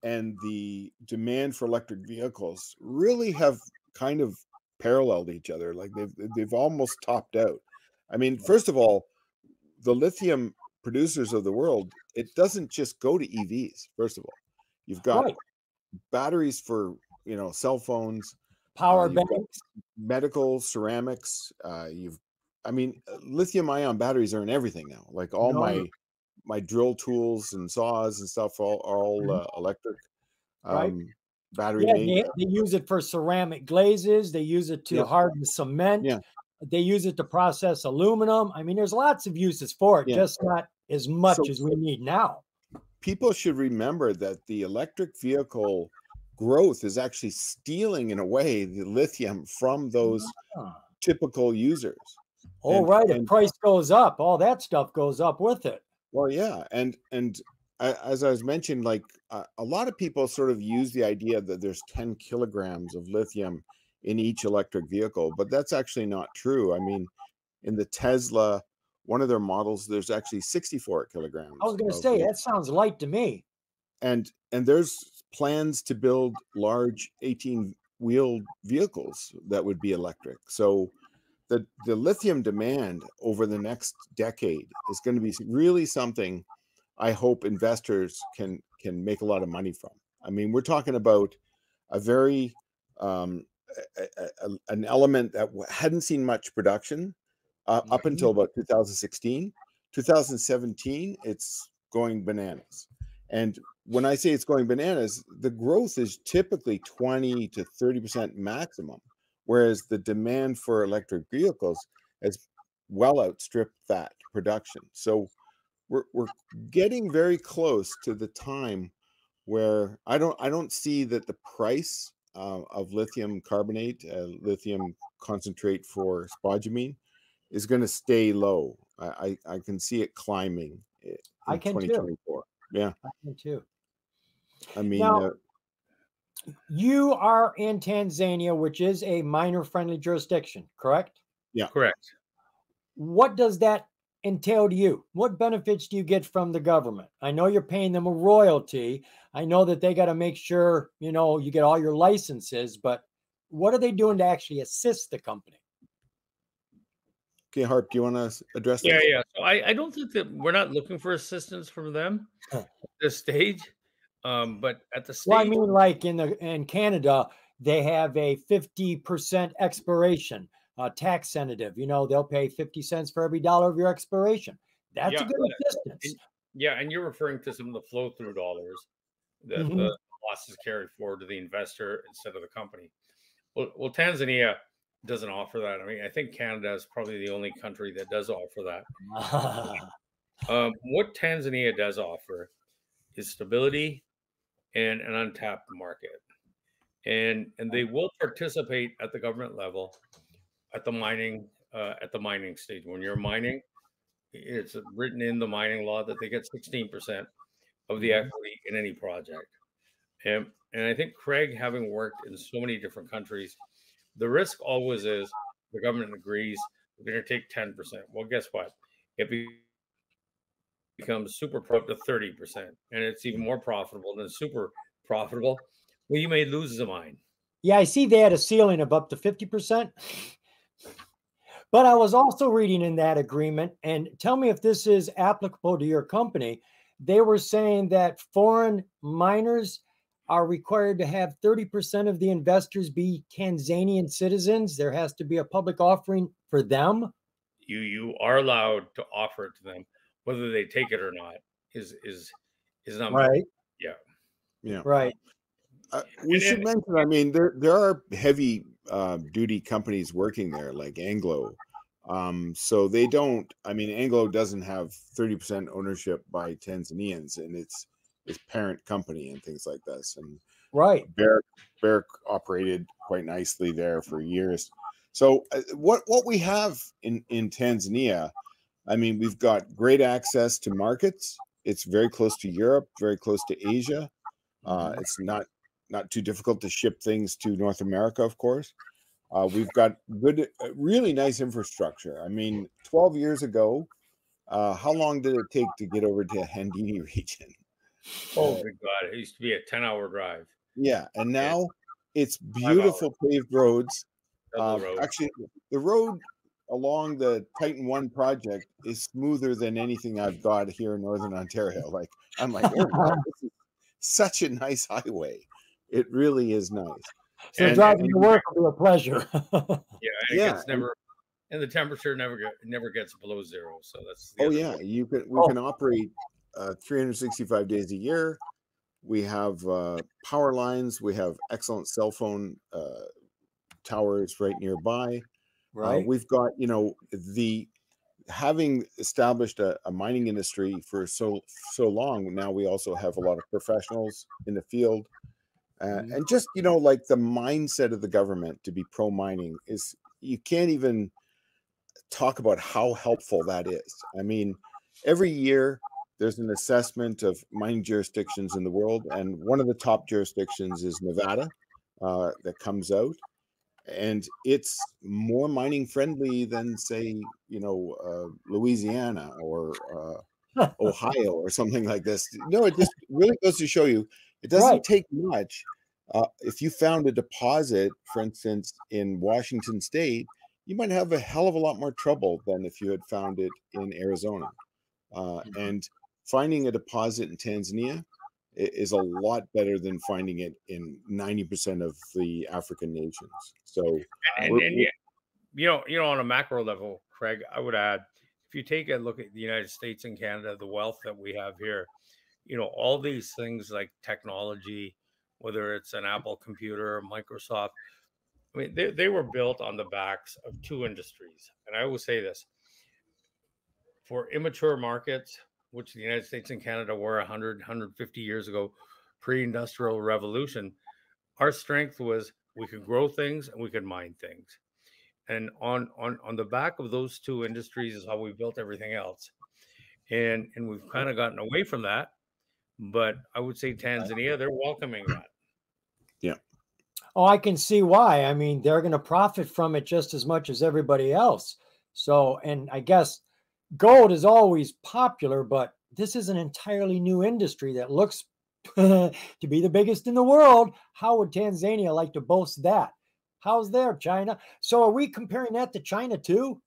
and the demand for electric vehicles really have kind of paralleled each other. Like they've, they've almost topped out. I mean, first of all, the lithium producers of the world, it doesn't just go to E Vs. First of all, you've got right. batteries for, you know, cell phones, power uh, banks, medical, ceramics. Uh, you've, I mean, lithium ion batteries are in everything now. Like all no. my, my drill tools and saws and stuff are all, are all uh, electric. Um, right. Battery. Yeah, they, they use it for ceramic glazes. They use it to yeah. harden cement. Yeah. They use it to process aluminum. I mean, there's lots of uses for it, yeah. just not as much so, as we need now. People should remember that the electric vehicle growth is actually stealing, in a way, the lithium from those ah. typical users. Oh, and, right. And the price goes up. All that stuff goes up with it. Well, yeah. And, and as I was mentioned, like uh, a lot of people sort of use the idea that there's ten kilograms of lithium in each electric vehicle, but that's actually not true. I mean, in the Tesla, one of their models, there's actually sixty-four kilograms. I was going to say, lithium. That sounds light to me. And and there's plans to build large eighteen-wheeled vehicles that would be electric. So the, the lithium demand over the next decade is going to be really something I hope investors can, can make a lot of money from. I mean, we're talking about a very... Um, A, a, an element that hadn't seen much production uh, up until about two thousand sixteen. two thousand seventeen, it's going bananas. And when I say it's going bananas, the growth is typically twenty to thirty percent maximum, whereas the demand for electric vehicles has well outstripped that production. So we're, we're getting very close to the time where I don't, I don't see that the price Uh, of lithium carbonate, uh, lithium concentrate for spodumene, is going to stay low. I, I I can see it climbing. In I can too. Yeah, I can too. I mean, now, uh, you are in Tanzania, which is a miner-friendly jurisdiction, correct? Yeah, correct. What does that entail to you? What benefits do you get from the government? I know you're paying them a royalty. I know that they got to make sure, you know, you get all your licenses, but what are they doing to actually assist the company? Okay, Harp, do you want to address that? Yeah, yeah. So I, I don't think that we're not looking for assistance from them at this stage, um, but at the stage... Well, I mean, like in, the, in Canada, they have a fifty percent expiration Uh, tax sensitive, you know, they'll pay fifty cents for every dollar of your expiration. That's yeah, a good assistance. And, yeah. And you're referring to some of the flow through dollars that mm-hmm. the losses carried forward to the investor instead of the company. Well, well, Tanzania doesn't offer that. I mean, I think Canada is probably the only country that does offer that. um, what Tanzania does offer is stability and an untapped market. And, and they will participate at the government level at the mining, uh, at the mining stage. When you're mining, it's written in the mining law that they get sixteen percent of the equity in any project. And, and I think Craig, having worked in so many different countries, the risk always is the government agrees they're going to take ten percent. Well, guess what? It be becomes super profitable to thirty percent, and it's even more profitable than super profitable. Well, you may lose the mine. Yeah, I see they had a ceiling of up to fifty percent. But I was also reading in that agreement, and tell me if this is applicable to your company, they were saying that foreign miners are required to have thirty percent of the investors be Tanzanian citizens. There has to be a public offering for them. You you are allowed to offer it to them, whether they take it or not is is is not right. Yeah, yeah, right. Uh, we and, should and, mention. I mean, there there are heavy uh duty companies working there, like Anglo, um so they don't i mean Anglo doesn't have thirty percent ownership by Tanzanians and its its parent company and things like this, and right Barrick, Barrick operated quite nicely there for years. So uh, what what we have in in Tanzania, I mean, we've got great access to markets. It's very close to Europe, very close to Asia. Uh it's not Not too difficult to ship things to North America, of course. Uh, we've got good, really nice infrastructure. I mean, twelve years ago, Uh, how long did it take to get over to Handini region? Oh, my God. It used to be a ten-hour drive. Yeah, and now it's beautiful paved roads. Uh, road. Actually, the road along the Titan One project is smoother than anything I've got here in Northern Ontario. Like, I'm like, oh, wow, this is such a nice highway. It really is nice. So and, driving and, to work will be a pleasure. yeah, and yeah. It's never, and the temperature never get, never gets below zero. So that's the oh yeah, point. you can we oh. can operate uh, three hundred sixty-five days a year. We have uh, power lines. We have excellent cell phone uh, towers right nearby. Right, uh, we've got you know the having established a, a mining industry for so so long now. We also have a lot of professionals in the field. Uh, and just, you know, like the mindset of the government to be pro-mining is, you can't even talk about how helpful that is. I mean, every year there's an assessment of mining jurisdictions in the world. And one of the top jurisdictions is Nevada uh, that comes out. And it's more mining friendly than, say, you know, uh, Louisiana or uh, Ohio or something like this. No, it just really goes to show you. It doesn't right. take much. Uh, if you found a deposit, for instance, in Washington State, you might have a hell of a lot more trouble than if you had found it in Arizona. Uh, and finding a deposit in Tanzania is a lot better than finding it in ninety percent of the African nations. So, and, and, and, yeah. you know, you know, on a macro level, Craig, I would add, if you take a look at the United States and Canada, the wealth that we have here. You know, all these things like technology, whether it's an Apple computer or Microsoft, I mean, they, they were built on the backs of two industries. And I will say this, for immature markets, which the United States and Canada were one hundred, one hundred fifty years ago, pre-industrial revolution, our strength was we could grow things and we could mine things. And on, on, on the back of those two industries is how we built everything else. And, and we've kind of gotten away from that. But I would say Tanzania, they're welcoming that. Yeah. Oh, I can see why. I mean, they're going to profit from it just as much as everybody else. So, and I guess gold is always popular, but this is an entirely new industry that looks to be the biggest in the world. How would Tanzania like to boast that? How's there, China? So are we comparing that to China too?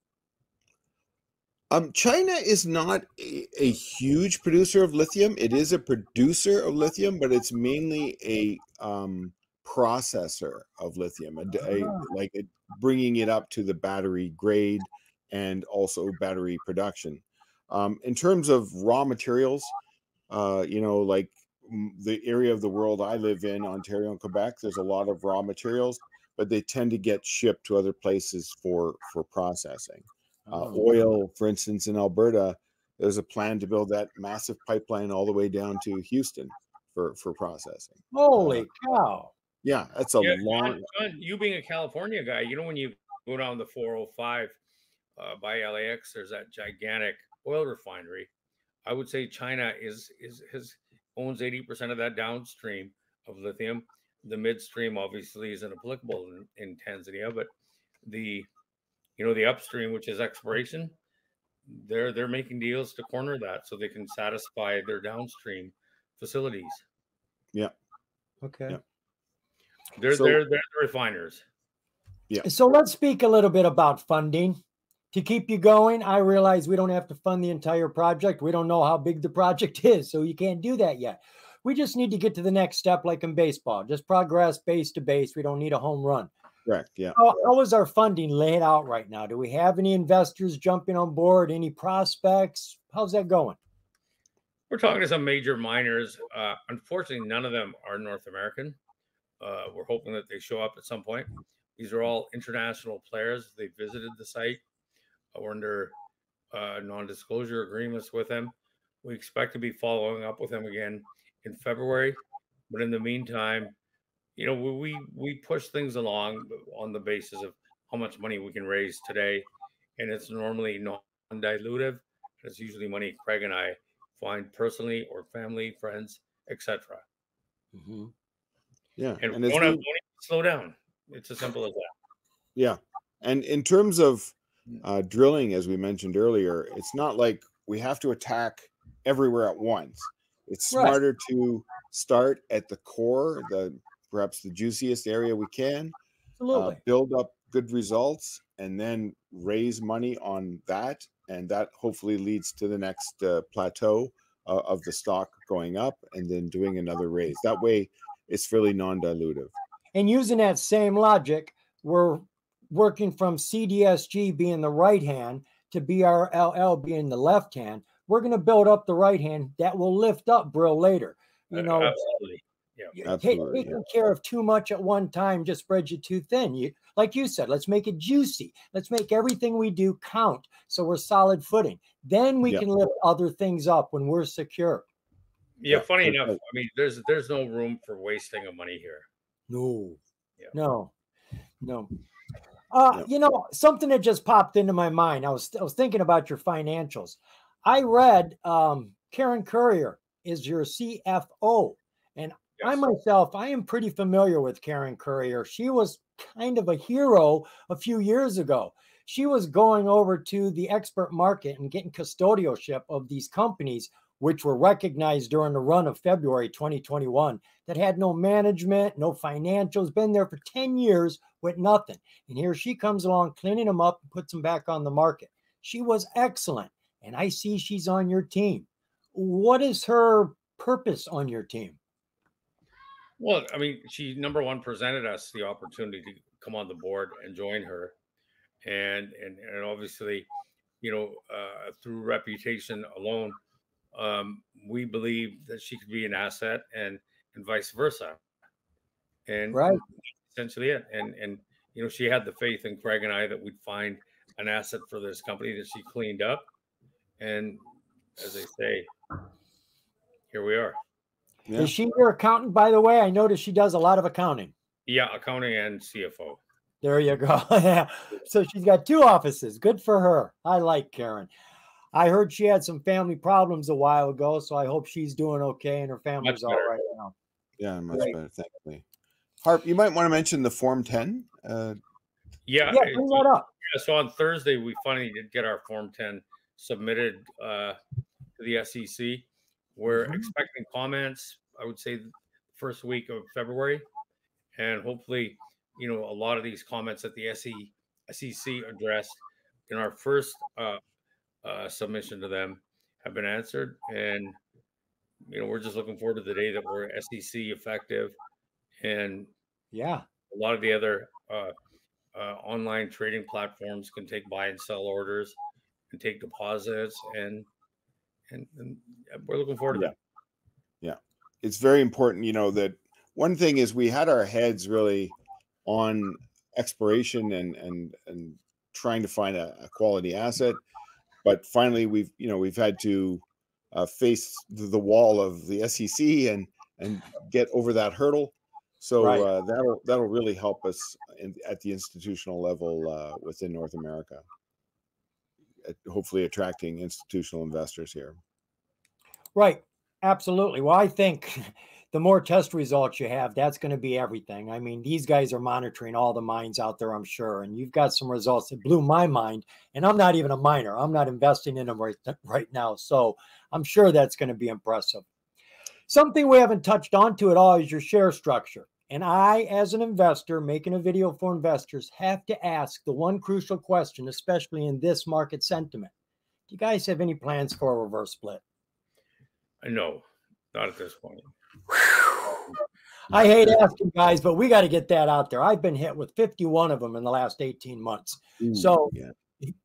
Um, China is not a, a huge producer of lithium. It is a producer of lithium, but it's mainly a um, processor of lithium, a, a, like a, bringing it up to the battery grade and also battery production. Um, in terms of raw materials, uh, you know, like the area of the world I live in, Ontario and Quebec, there's a lot of raw materials, but they tend to get shipped to other places for, for processing. Uh, oil, for instance, in Alberta, there's a plan to build that massive pipeline all the way down to Houston for, for processing. Holy uh, cow. Yeah, that's a yeah, long... John, John, you being a California guy, you know when you go down the four oh five uh, by L A X, there's that gigantic oil refinery. I would say China is, is, is owns eighty percent of that downstream of lithium. The midstream, obviously, isn't applicable in, in Tanzania, but the... You know, the upstream, which is exploration, they're they're making deals to corner that so they can satisfy their downstream facilities. Yeah. Okay. Yeah. They're, so, they're, they're the refiners. Yeah. So let's speak a little bit about funding. To keep you going, I realize we don't have to fund the entire project. We don't know how big the project is, so you can't do that yet. We just need to get to the next step, like in baseball. Just progress base to base. We don't need a home run. Correct. Yeah. How, how is our funding laid out right now? Do we have any investors jumping on board? Any prospects? How's that going? We're talking to some major miners. Uh, unfortunately, none of them are North American. Uh, we're hoping that they show up at some point. These are all international players. They visited the site. We're under uh, non-disclosure agreements with them. We expect to be following up with them again in February. But in the meantime, you know, we we push things along on the basis of how much money we can raise today, and it's normally non-dilutive. It's usually money Craig and I find personally or family, friends, et cetera. Mm-hmm. Yeah, and, and we don't have money to slow down. It's as simple as that. Yeah, and in terms of uh, drilling, as we mentioned earlier, it's not like we have to attack everywhere at once. It's smarter right. to start at the core, the perhaps the juiciest area we can, Absolutely. Uh, build up good results, and then raise money on that. And that hopefully leads to the next uh, plateau uh, of the stock going up and then doing another raise. That way, it's really non-dilutive. And using that same logic, we're working from C D S G being the right hand to B R L L being the left hand. We're going to build up the right hand that will lift up Brill later. You know, Absolutely. Yeah. Absolutely, taking yeah. care of too much at one time just spreads you too thin. You, like you said, let's make it juicy. Let's make everything we do count so we're solid footing. Then we yeah. can lift other things up when we're secure. Yeah, funny enough, I mean, there's there's no room for wasting of money here. No, yeah. no, no. Uh, yeah. You know, something that just popped into my mind. I was I was thinking about your financials. I read um, Karen Currier is your C F O, and yes. I myself, I am pretty familiar with Karen Currier. She was kind of a hero a few years ago. She was going over to the expert market and getting custodialship of these companies, which were recognized during the run of February twenty twenty-one, that had no management, no financials, been there for ten years with nothing. And here she comes along, cleaning them up and puts them back on the market. She was excellent. And I see she's on your team. What is her purpose on your team? Well, I mean, she, number one, presented us the opportunity to come on the board and join her. And, and, and obviously, you know, uh, through reputation alone, Um, we believe that she could be an asset, and and vice versa, and right, essentially it. And and you know, she had the faith in Craig and I that we'd find an asset for this company that she cleaned up, and as they say, here we are. Yeah. Is she your accountant, by the way? I noticed she does a lot of accounting. Yeah, accounting and C F O. There you go. Yeah. So she's got two offices. Good for her. I like Karen. I heard she had some family problems a while ago, so I hope she's doing okay and her family's all right now. Yeah, much Great. better, thankfully. Harp, you might want to mention the Form ten. Uh, yeah, yeah, bring that up. Yeah, so on Thursday, we finally did get our Form ten submitted uh, to the S E C. We're mm-hmm. expecting comments, I would say, the first week of February. And hopefully, you know, a lot of these comments that the S E C addressed in our first uh Uh, submission to them have been answered, and you know, we're just looking forward to the day that we're S E C effective, and yeah, a lot of the other uh, uh, online trading platforms can take buy and sell orders and take deposits, and and, and we're looking forward to yeah. that. Yeah, it's very important. You know, that one thing is we had our heads really on exploration and and and trying to find a, a quality asset. But finally, we've you know we've had to uh, face the wall of the S E C and and get over that hurdle. So right. uh, that'll that'll really help us in, at the institutional level uh, within North America. Hopefully, attracting institutional investors here. Right. Absolutely. Well, I think the more test results you have, that's going to be everything. I mean, these guys are monitoring all the mines out there, I'm sure. And you've got some results that blew my mind. And I'm not even a miner. I'm not investing in them right, right now. So I'm sure that's going to be impressive. Something we haven't touched on to at all is your share structure. And I, as an investor, making a video for investors, have to ask the one crucial question, especially in this market sentiment. Do you guys have any plans for a reverse split? No, not at this point. I hate asking guys, but we got to get that out there. I've been hit with fifty-one of them in the last eighteen months. Ooh, so, yeah.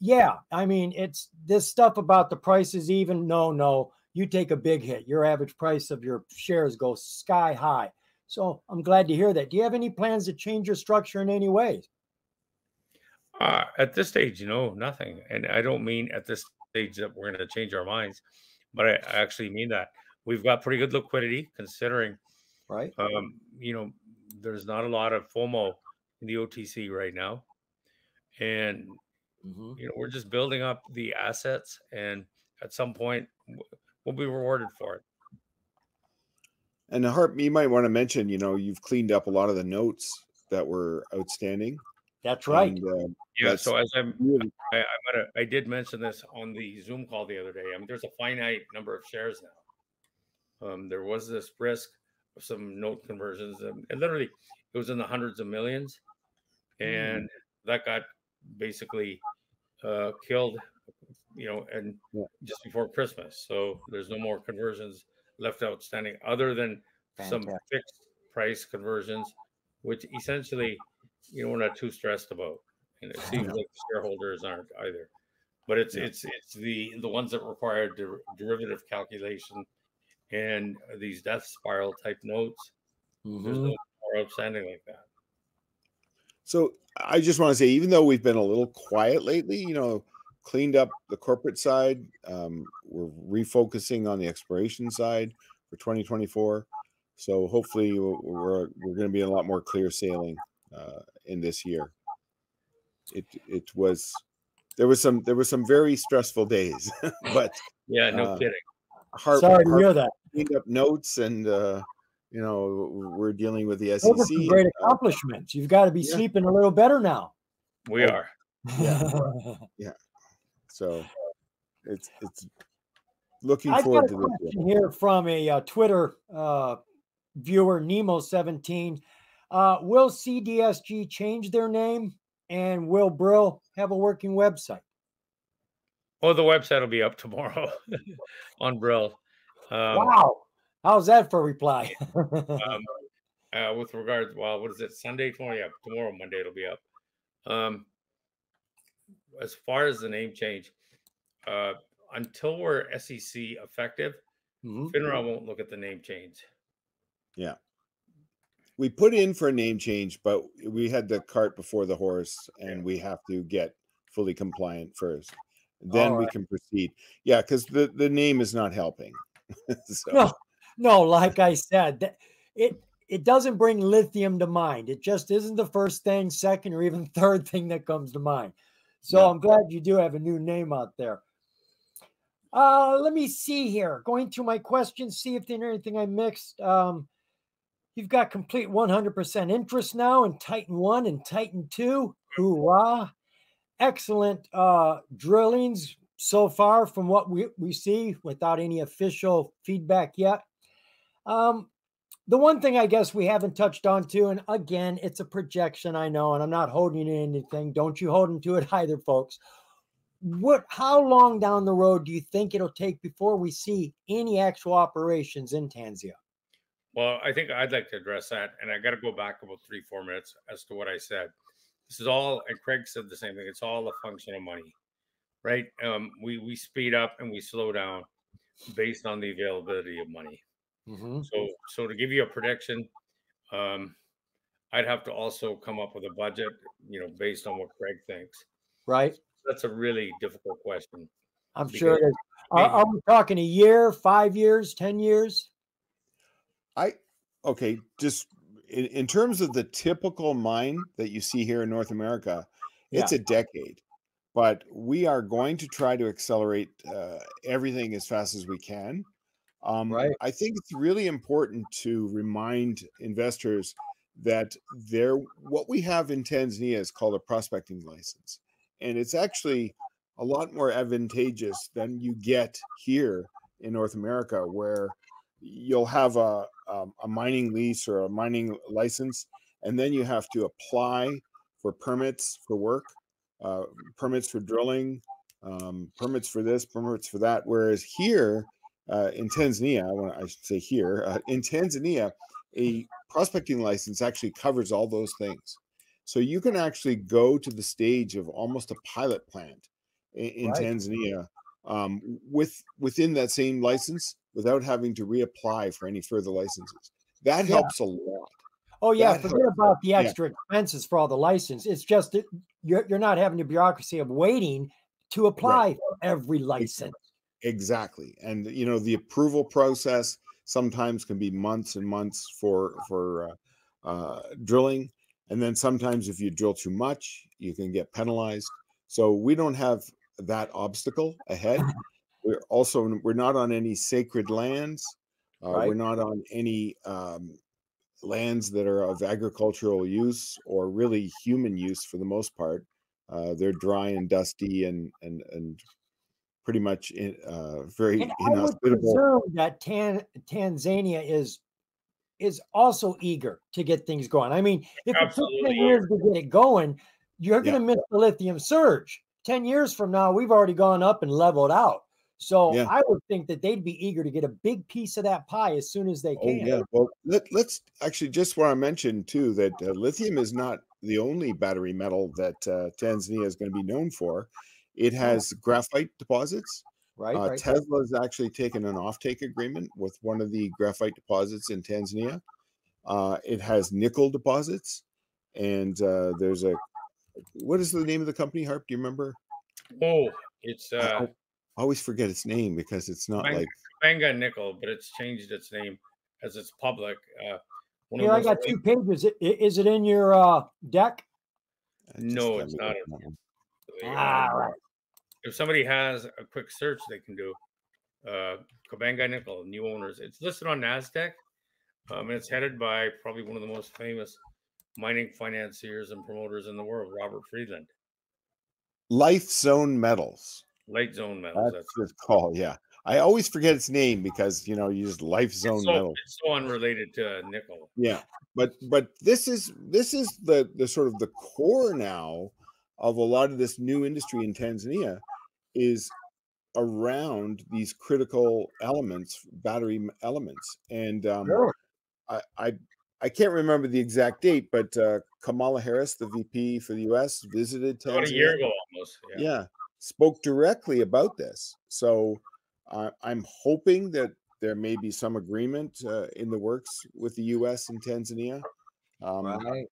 yeah, I mean, it's this stuff about the prices even. No, no, you take a big hit. Your average price of your shares goes sky high. So I'm glad to hear that. Do you have any plans to change your structure in any way? Uh, at this stage, no, nothing. And I don't mean at this stage that we're going to change our minds. But I actually mean that we've got pretty good liquidity considering, right? Um, you know, there's not a lot of FOMO in the O T C right now, and mm-hmm. you know, we're just building up the assets, and at some point we'll be rewarded for it. And Harp, you might want to mention, you know, you've cleaned up a lot of the notes that were outstanding, That's right. And, uh, yeah. That's so as I'm, really I, I'm gonna, I did mention this on the Zoom call the other day. I mean, there's a finite number of shares now. Um, there was this risk of some note conversions, and, and literally it was in the hundreds of millions, and mm. that got basically uh, killed, you know, and yeah. just before Christmas. So there's no more conversions left outstanding, other than Fantastic. some fixed price conversions, which essentially, you know, we're not too stressed about, and it seems like the shareholders aren't either. But it's yeah. it's it's the the ones that require der derivative calculation and these death spiral type notes. Mm-hmm. There's no more outstanding like that. So I just want to say, even though we've been a little quiet lately, you know, cleaned up the corporate side, um, we're refocusing on the exploration side for twenty twenty-four. So hopefully we're we're going to be in a lot more clear sailing uh, in this year. It it was there was some there were some very stressful days, but yeah, no uh, kidding. Harp, Sorry to Harp, hear that. Cleaned up notes, and uh, you know, we're dealing with the S E C. Over some great accomplishments. Uh, You've got to be yeah. sleeping a little better now. We are. Yeah. yeah. So it's it's looking I've forward got a to this question here from a uh, Twitter uh, viewer, Nemo seventeen. Uh, will C D S G change their name, and will Brill have a working website? Oh, the website will be up tomorrow on Brill. Um, wow, how's that for a reply? um, uh, with regards, well, what is it? Sunday tomorrow, yeah, tomorrow, Monday it'll be up. Um, as far as the name change, uh, until we're S E C effective, mm-hmm. FINRA won't look at the name change. Yeah, we put in for a name change, but we had the cart before the horse, and we have to get fully compliant first. Then right. we can proceed. Yeah, because the, the name is not helping. so. No, no, like I said, it it doesn't bring lithium to mind. It just isn't the first thing, second, or even third thing that comes to mind. So yeah. I'm glad you do have a new name out there. Uh, let me see here. Going through my questions, see if there's anything I mixed. Um, you've got complete one hundred percent interest now in Titan One and Titan Two. Hoorah! Excellent uh, drillings so far from what we we see, without any official feedback yet. Um, the one thing I guess we haven't touched on too, and again, it's a projection, I know, and I'm not holding to anything. Don't you hold them to it either, folks. What, how long down the road do you think it'll take before we see any actual operations in Tanzania? Well, I think I'd like to address that. And I got to go back about three, four minutes as to what I said. This is all, and Craig said the same thing, it's all a function of money, right? Um, we, we speed up and we slow down based on the availability of money. Mm-hmm. So, so to give you a prediction, um, I'd have to also come up with a budget, you know, based on what Craig thinks. Right. That's a really difficult question. I'm sure it is. Are, are we talking a year, five years, ten years? I okay. Just in, in terms of the typical mine that you see here in North America, yeah. it's a decade. But we are going to try to accelerate uh, everything as fast as we can. Um, right. I think it's really important to remind investors that there, what we have in Tanzania is called a prospecting license. And it's actually a lot more advantageous than you get here in North America, where you'll have a, um, a mining lease or a mining license, and then you have to apply for permits for work, uh, permits for drilling, um, permits for this, permits for that. Whereas here uh, in Tanzania, I, wanna, I should say here, uh, in Tanzania, a prospecting license actually covers all those things. So you can actually go to the stage of almost a pilot plant in, in right. Tanzania um, with within that same license without having to reapply for any further licenses. That yeah. helps a lot. Oh yeah, that forget helps. about the extra yeah. expenses for all the license. It's just that you're, you're not having the bureaucracy of waiting to apply right. for every license. Exactly, and you know the approval process sometimes can be months and months for for uh, uh, drilling. And then sometimes if you drill too much, you can get penalized. So we don't have that obstacle ahead. We're also, we're not on any sacred lands. Uh, right. We're not on any um, lands that are of agricultural use or really human use for the most part. Uh, they're dry and dusty and and and pretty much in, uh, very and inhospitable. I would presume that Tan Tanzania is is also eager to get things going. I mean, if it took ten years to get it going, you're going to yeah. miss the lithium surge. ten years from now, we've already gone up and leveled out. So yeah. I would think that they'd be eager to get a big piece of that pie as soon as they oh, can. Yeah. Well, let, let's actually just where I mentioned, too, that uh, lithium is not the only battery metal that uh, Tanzania is going to be known for. It has graphite deposits. Right, uh, right. Tesla has actually taken an offtake agreement with one of the graphite deposits in Tanzania. Uh, it has nickel deposits. And uh, there's a, what is the name of the company, Harp? Do you remember? Oh, it's... Uh... I always forget its name because it's not Kabanga, like Kabanga Nickel, but it's changed its name as it's public. Uh, one yeah, I got two pages. Is it in your uh, deck? No, it's not. Ah, right. If somebody has a quick search, they can do uh, Kabanga Nickel, new owners. It's listed on NASDAQ, um, and it's headed by probably one of the most famous mining financiers and promoters in the world, Robert Friedland. LifeZone Metals. LifeZone Metals. That's his call. Yeah, I always forget its name because you know you use LifeZone Metals. It's so unrelated to nickel. Yeah, but but this is this is the the sort of the core now of a lot of this new industry in Tanzania is around these critical elements, battery elements, and um, sure. I, I I can't remember the exact date, but uh, Kamala Harris, the V P for the U S, visited Tanzania about a year ago almost. Yeah. yeah. Spoke directly about this. So uh, I'm hoping that there may be some agreement uh, in the works with the U S and Tanzania um, right.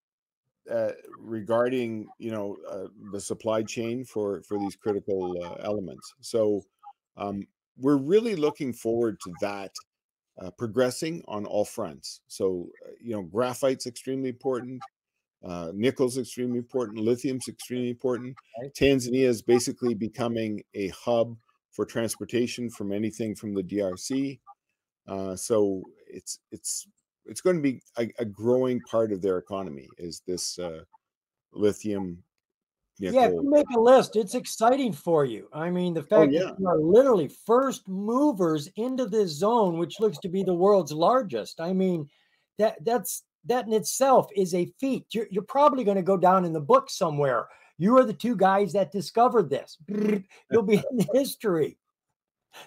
uh, regarding, you know, uh, the supply chain for, for these critical uh, elements. So um, we're really looking forward to that uh, progressing on all fronts. So, uh, you know, graphite's extremely important. Uh, nickel's extremely important. Lithium's extremely important. Right. Tanzania is basically becoming a hub for transportation from anything from the D R C. Uh, so it's it's it's going to be a, a growing part of their economy. Is this uh, lithium? Nickel. Yeah, if you make a list, it's exciting for you. I mean, the fact oh, yeah. that you are literally first movers into this zone, which looks to be the world's largest. I mean, that that's. That in itself is a feat. You're, you're probably going to go down in the book somewhere. You are the two guys that discovered this. You'll be in history.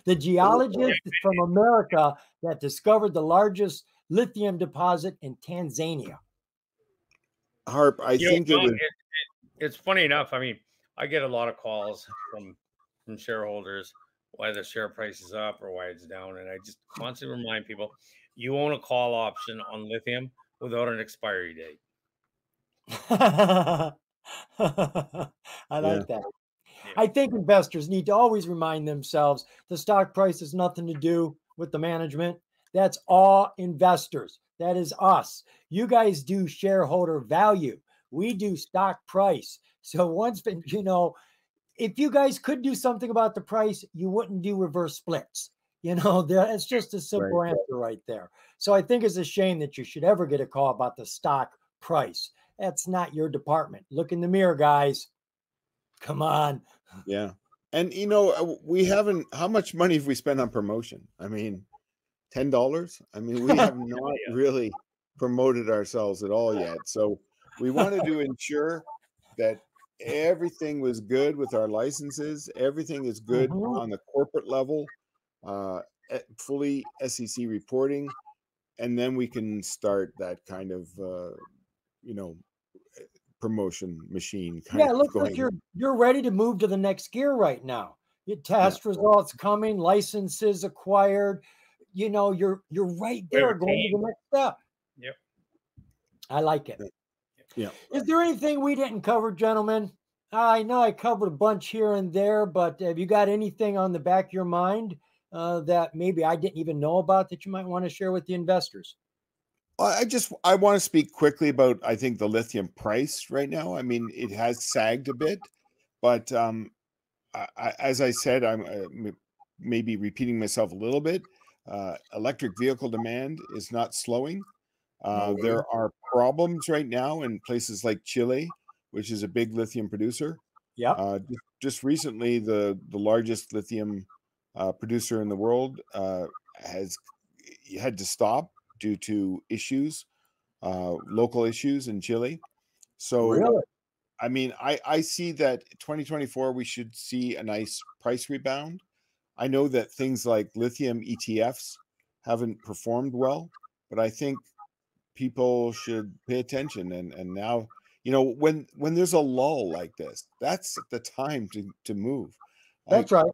The geologist from America that discovered the largest lithium deposit in Tanzania. Harp, I you think know, it was... it, it's funny enough. I mean, I get a lot of calls from, from shareholders why the share price is up or why it's down. And I just constantly remind people, you own a call option on lithium without an expiry date. I like yeah. that. Yeah. I think investors need to always remind themselves the stock price has nothing to do with the management. That's all investors. That is us. You guys do shareholder value. We do stock price. So once, you know, if you guys could do something about the price, you wouldn't do reverse splits. You know, it's just a simple right. answer right there. So I think it's a shame that you should ever get a call about the stock price. That's not your department. Look in the mirror, guys. Come on. Yeah. And, you know, we haven't, how much money have we spent on promotion? I mean, ten dollars? I mean, we have not really promoted ourselves at all yet. So we wanted to ensure that everything was good with our licenses. Everything is good mm-hmm. on the corporate level. Uh, fully S E C reporting, and then we can start that kind of, uh, you know, promotion machine. Kind yeah, it looks like you're you're ready to move to the next gear right now. Your test yeah. results coming, licenses acquired. You know, you're you're right there going to the next step. Yep, I like it. Yeah. Is there anything we didn't cover, gentlemen? I know I covered a bunch here and there, but have you got anything on the back of your mind? Uh, that maybe I didn't even know about that you might want to share with the investors? I just, I want to speak quickly about, I think, the lithium price right now. I mean, it has sagged a bit, but um, I, as I said, I'm uh, maybe repeating myself a little bit. Uh, electric vehicle demand is not slowing. Uh, there are problems right now in places like Chile, which is a big lithium producer. Yeah. Uh, just recently, the, the largest lithium uh, producer in the world uh, has had to stop due to issues, uh, local issues in Chile. So, really? I mean, I, I see that twenty twenty-four, we should see a nice price rebound. I know that things like lithium E T Fs haven't performed well, but I think people should pay attention. And, and now, you know, when, when there's a lull like this, that's the time to, to move. That's I, right.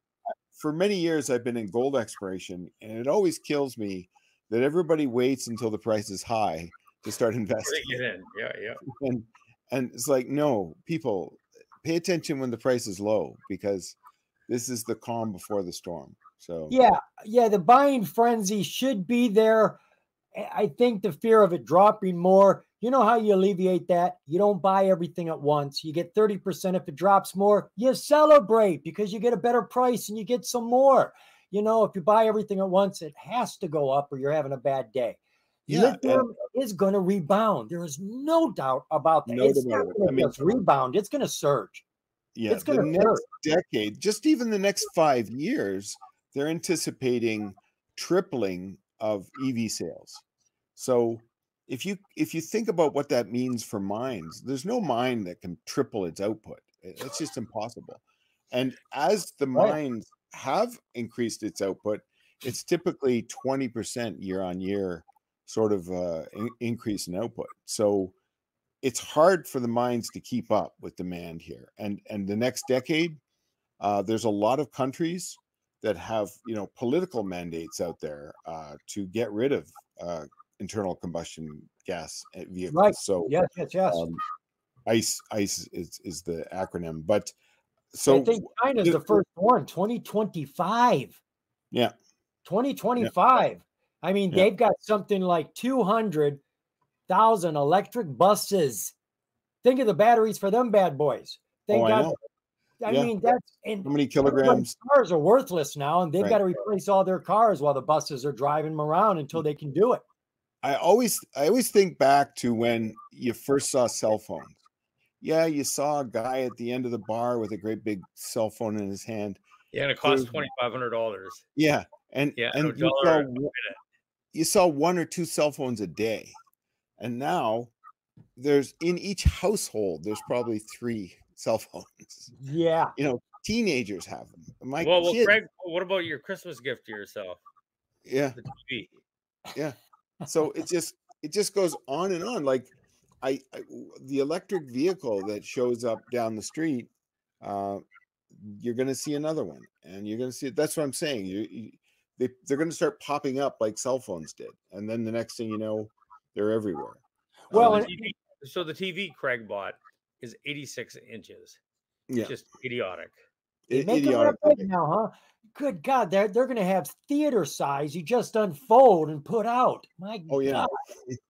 For many years, I've been in gold exploration, and it always kills me that everybody waits until the price is high to start investing. Get in. Yeah, yeah. And, and it's like, no, people, pay attention when the price is low, because this is the calm before the storm. So yeah, yeah, the buying frenzy should be there. I think the fear of it dropping more, you know how you alleviate that? You don't buy everything at once. You get thirty percent. If it drops more, you celebrate because you get a better price and you get some more. You know, if you buy everything at once, it has to go up or you're having a bad day. Yeah, lithium and, is going to rebound. There is no doubt about that. No it's doubt. not going mean, to rebound. It's going to surge. Yeah, it's going to surge. Decade, just even the next five years, they're anticipating tripling of E V sales. So if you if you think about what that means for mines, there's no mine that can triple its output. It's just impossible. And as the mines right. have increased its output, it's typically twenty percent year on year sort of uh, in increase in output. So it's hard for the mines to keep up with demand here. And, and the next decade, uh, there's a lot of countries that have, you know, political mandates out there uh, to get rid of uh, internal combustion gas vehicles. Right. So yes, yes, yes. Um, ICE, ICE is, is the acronym. But so I think China's the first one, twenty twenty-five. Yeah. twenty twenty-five. Yeah. I mean, yeah. they've got something like two hundred thousand electric buses. Think of the batteries for them bad boys. They oh, got, I know. I yeah. mean, that's and how many kilograms? Cars are worthless now, and they've right. got to replace all their cars while the buses are driving them around until they can do it. I always, I always think back to when you first saw cell phones. Yeah, you saw a guy at the end of the bar with a great big cell phone in his hand. Yeah, and it cost twenty-five hundred dollars. Yeah, and yeah, and no you, saw, you saw one or two cell phones a day, and now there's in each household there's probably three cell phones. Yeah, you know, teenagers have them. My well, well, kids, Craig, what about your Christmas gift to yourself? Yeah, the T V. Yeah. So it just it just goes on and on. Like I, I the electric vehicle that shows up down the street, uh, you're going to see another one, and you're going to see it. That's what I'm saying. You, you they they're going to start popping up like cell phones did, and then the next thing you know, they're everywhere. Well, um, and so the T V Craig bought is eighty-six inches. Yeah, it's just idiotic. It, Make idiotic. It right big now, huh? Good God, they're they're going to have theater size. You just unfold and put out. My oh God. yeah.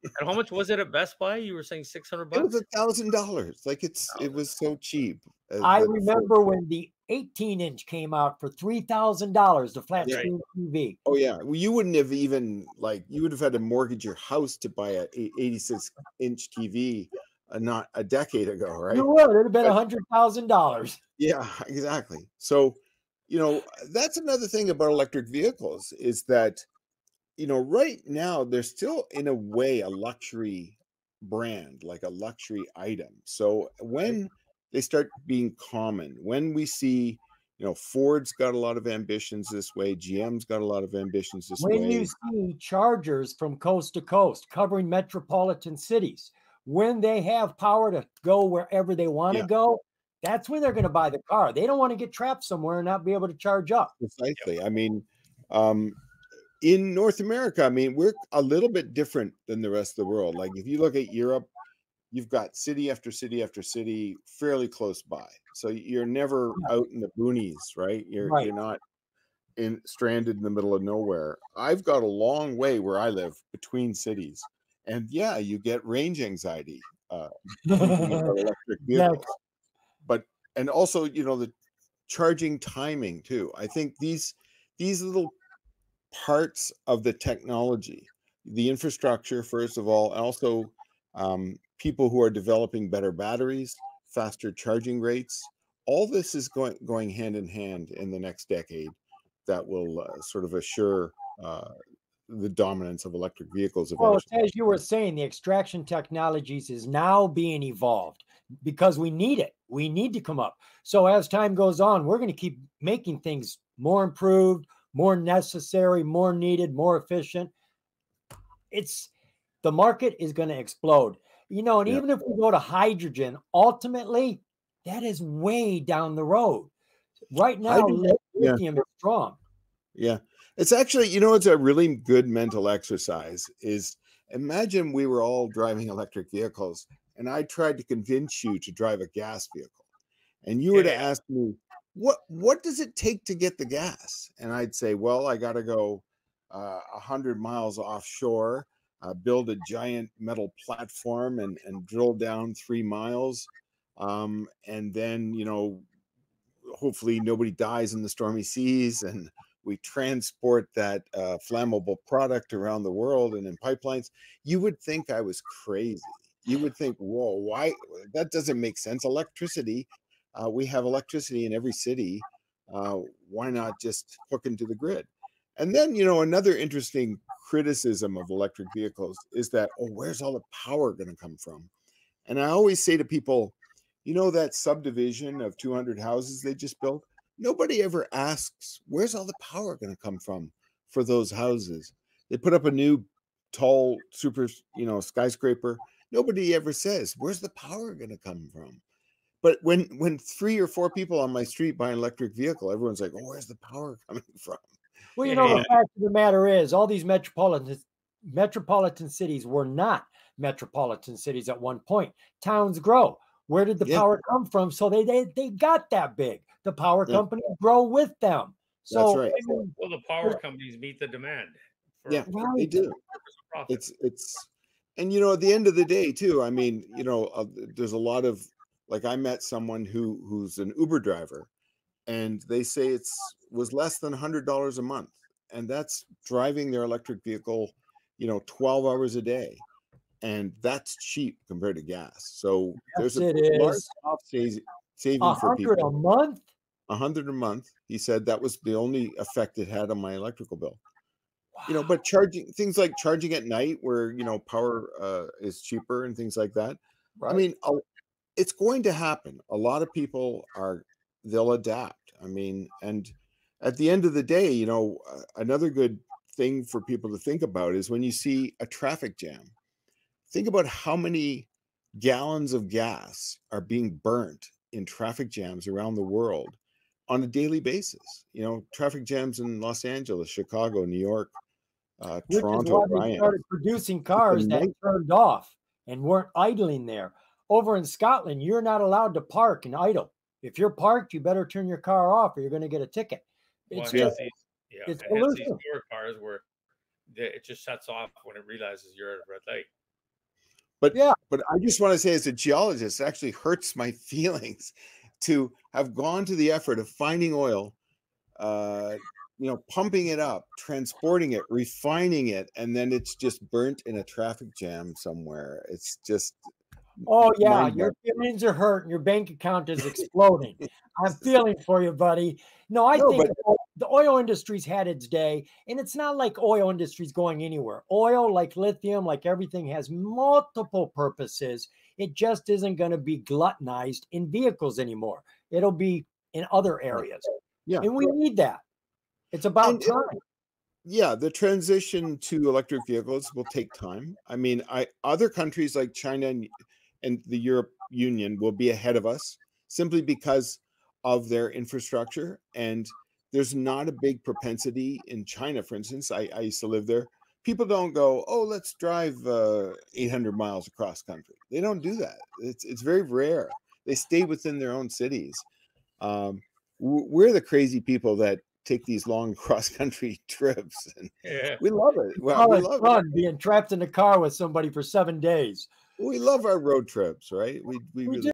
And how much was it at Best Buy? You were saying six hundred bucks. It was a thousand dollars. Like it's it was so cheap. I remember when the eighteen inch came out for three thousand dollars. The flat right. screen T V. Oh yeah, well, you wouldn't have even like you would have had to mortgage your house to buy a eighty-six inch T V. Uh, not a decade ago, right? It would have been a hundred thousand dollars. Yeah, exactly. So, you know, that's another thing about electric vehicles is that, you know, right now they're still in a way a luxury brand, like a luxury item. So when they start being common, when we see, you know, Ford's got a lot of ambitions this way, G M's got a lot of ambitions this way. When you see chargers from coast to coast covering metropolitan cities, when they have power to go wherever they want yeah. to go, that's when they're going to buy the car. They don't want to get trapped somewhere and not be able to charge up. Precisely. I mean, um, in North America, I mean, we're a little bit different than the rest of the world. Like if you look at Europe, you've got city after city after city fairly close by. So you're never yeah. out in the boonies, right? You're, right. you're not in, stranded in the middle of nowhere. I've got a long way where I live between cities. And yeah, you get range anxiety, uh, electric vehicles. But and also, you know, the charging timing too. I think these these little parts of the technology the infrastructure, first of all, and also um, people who are developing better batteries, faster charging rates. All this is going, going hand in hand in the next decade that will uh, sort of assure uh, the dominance of electric vehicles. Well, as you were saying, the extraction technologies is now being evolved because we need it. We need to come up. So as time goes on, we're going to keep making things more improved, more necessary, more needed, more efficient. It's the market is going to explode, you know, and yep. even if we go to hydrogen, ultimately that is way down the road. Right now, hydrogen, lithium yeah. is strong. Yeah. It's actually, you know, it's a really good mental exercise is imagine we were all driving electric vehicles and I tried to convince you to drive a gas vehicle and you yeah. were to ask me, what, what does it take to get the gas? And I'd say, well, I got to go uh, one hundred miles offshore, uh, build a giant metal platform and, and drill down three miles. Um, and then, you know, hopefully nobody dies in the stormy seas and we transport that uh, flammable product around the world and in pipelines. You would think I was crazy. You would think, whoa, why? That doesn't make sense. Electricity. Uh, we have electricity in every city. Uh, why not just hook into the grid? And then, you know, another interesting criticism of electric vehicles is that, oh, where's all the power going to come from? And I always say to people, you know, that subdivision of two hundred houses they just built, nobody ever asks, where's all the power going to come from for those houses? They put up a new tall super, you know, skyscraper. Nobody ever says, where's the power going to come from? But when when three or four people on my street buy an electric vehicle, everyone's like, oh, where's the power coming from? Well, you know, and the fact of the matter is all these metropolitan metropolitan cities were not metropolitan cities at one point. Towns grow. Where did the yeah. power come from? So they, they they got that big. The power yeah. companies grow with them. So that's right. I mean, well, the power companies meet the demand. For, yeah, right. they do. It's it's, and you know, at the end of the day, too. I mean, you know, uh, there's a lot of like I met someone who who's an Uber driver, and they say it's was less than one hundred dollars a month, and that's driving their electric vehicle, you know, twelve hours a day. And that's cheap compared to gas. So yes, there's a large cost saving for people. A hundred a month? A hundred a month. He said that was the only effect it had on my electrical bill. Wow. You know, but charging things like charging at night where, you know, power uh, is cheaper and things like that. Right. I mean, it's going to happen. A lot of people are, they'll adapt. I mean, and at the end of the day, you know, another good thing for people to think about is when you see a traffic jam, think about how many gallons of gas are being burnt in traffic jams around the world on a daily basis. You know, traffic jams in Los Angeles, Chicago, New York, uh, Which Toronto, is why Ryan. They started producing cars that turned off and weren't idling there. Over in Scotland, you're not allowed to park and idle. If you're parked, you better turn your car off or you're going to get a ticket. It's well, just, these, yeah, it's it has these newer cars where it just shuts off when it realizes you're at a red light. But yeah, but I just want to say, as a geologist, it actually hurts my feelings to have gone to the effort of finding oil, uh, you know, pumping it up, transporting it, refining it, and then it's just burnt in a traffic jam somewhere. It's just oh yeah, your feelings are hurt and your bank account is exploding. I'm feeling for you, buddy. No, I no, think but the oil industry's had its day, and it's not like oil industry's going anywhere. Oil, like lithium, like everything, has multiple purposes. It just isn't going to be gluttonized in vehicles anymore. It'll be in other areas. Yeah, and we need that. It's about and, time. It, yeah, the transition to electric vehicles will take time. I mean, I other countries like China and, and the Europe Union will be ahead of us simply because of their infrastructure. And there's not a big propensity in China, for instance. I, I used to live there. People don't go, oh, let's drive uh, eight hundred miles across country. They don't do that. It's it's very rare. They stay within their own cities. Um, we're the crazy people that take these long cross-country trips. And yeah. We love it. Well, we love fun it. Being trapped in a car with somebody for seven days. We love our road trips, right? We we, we really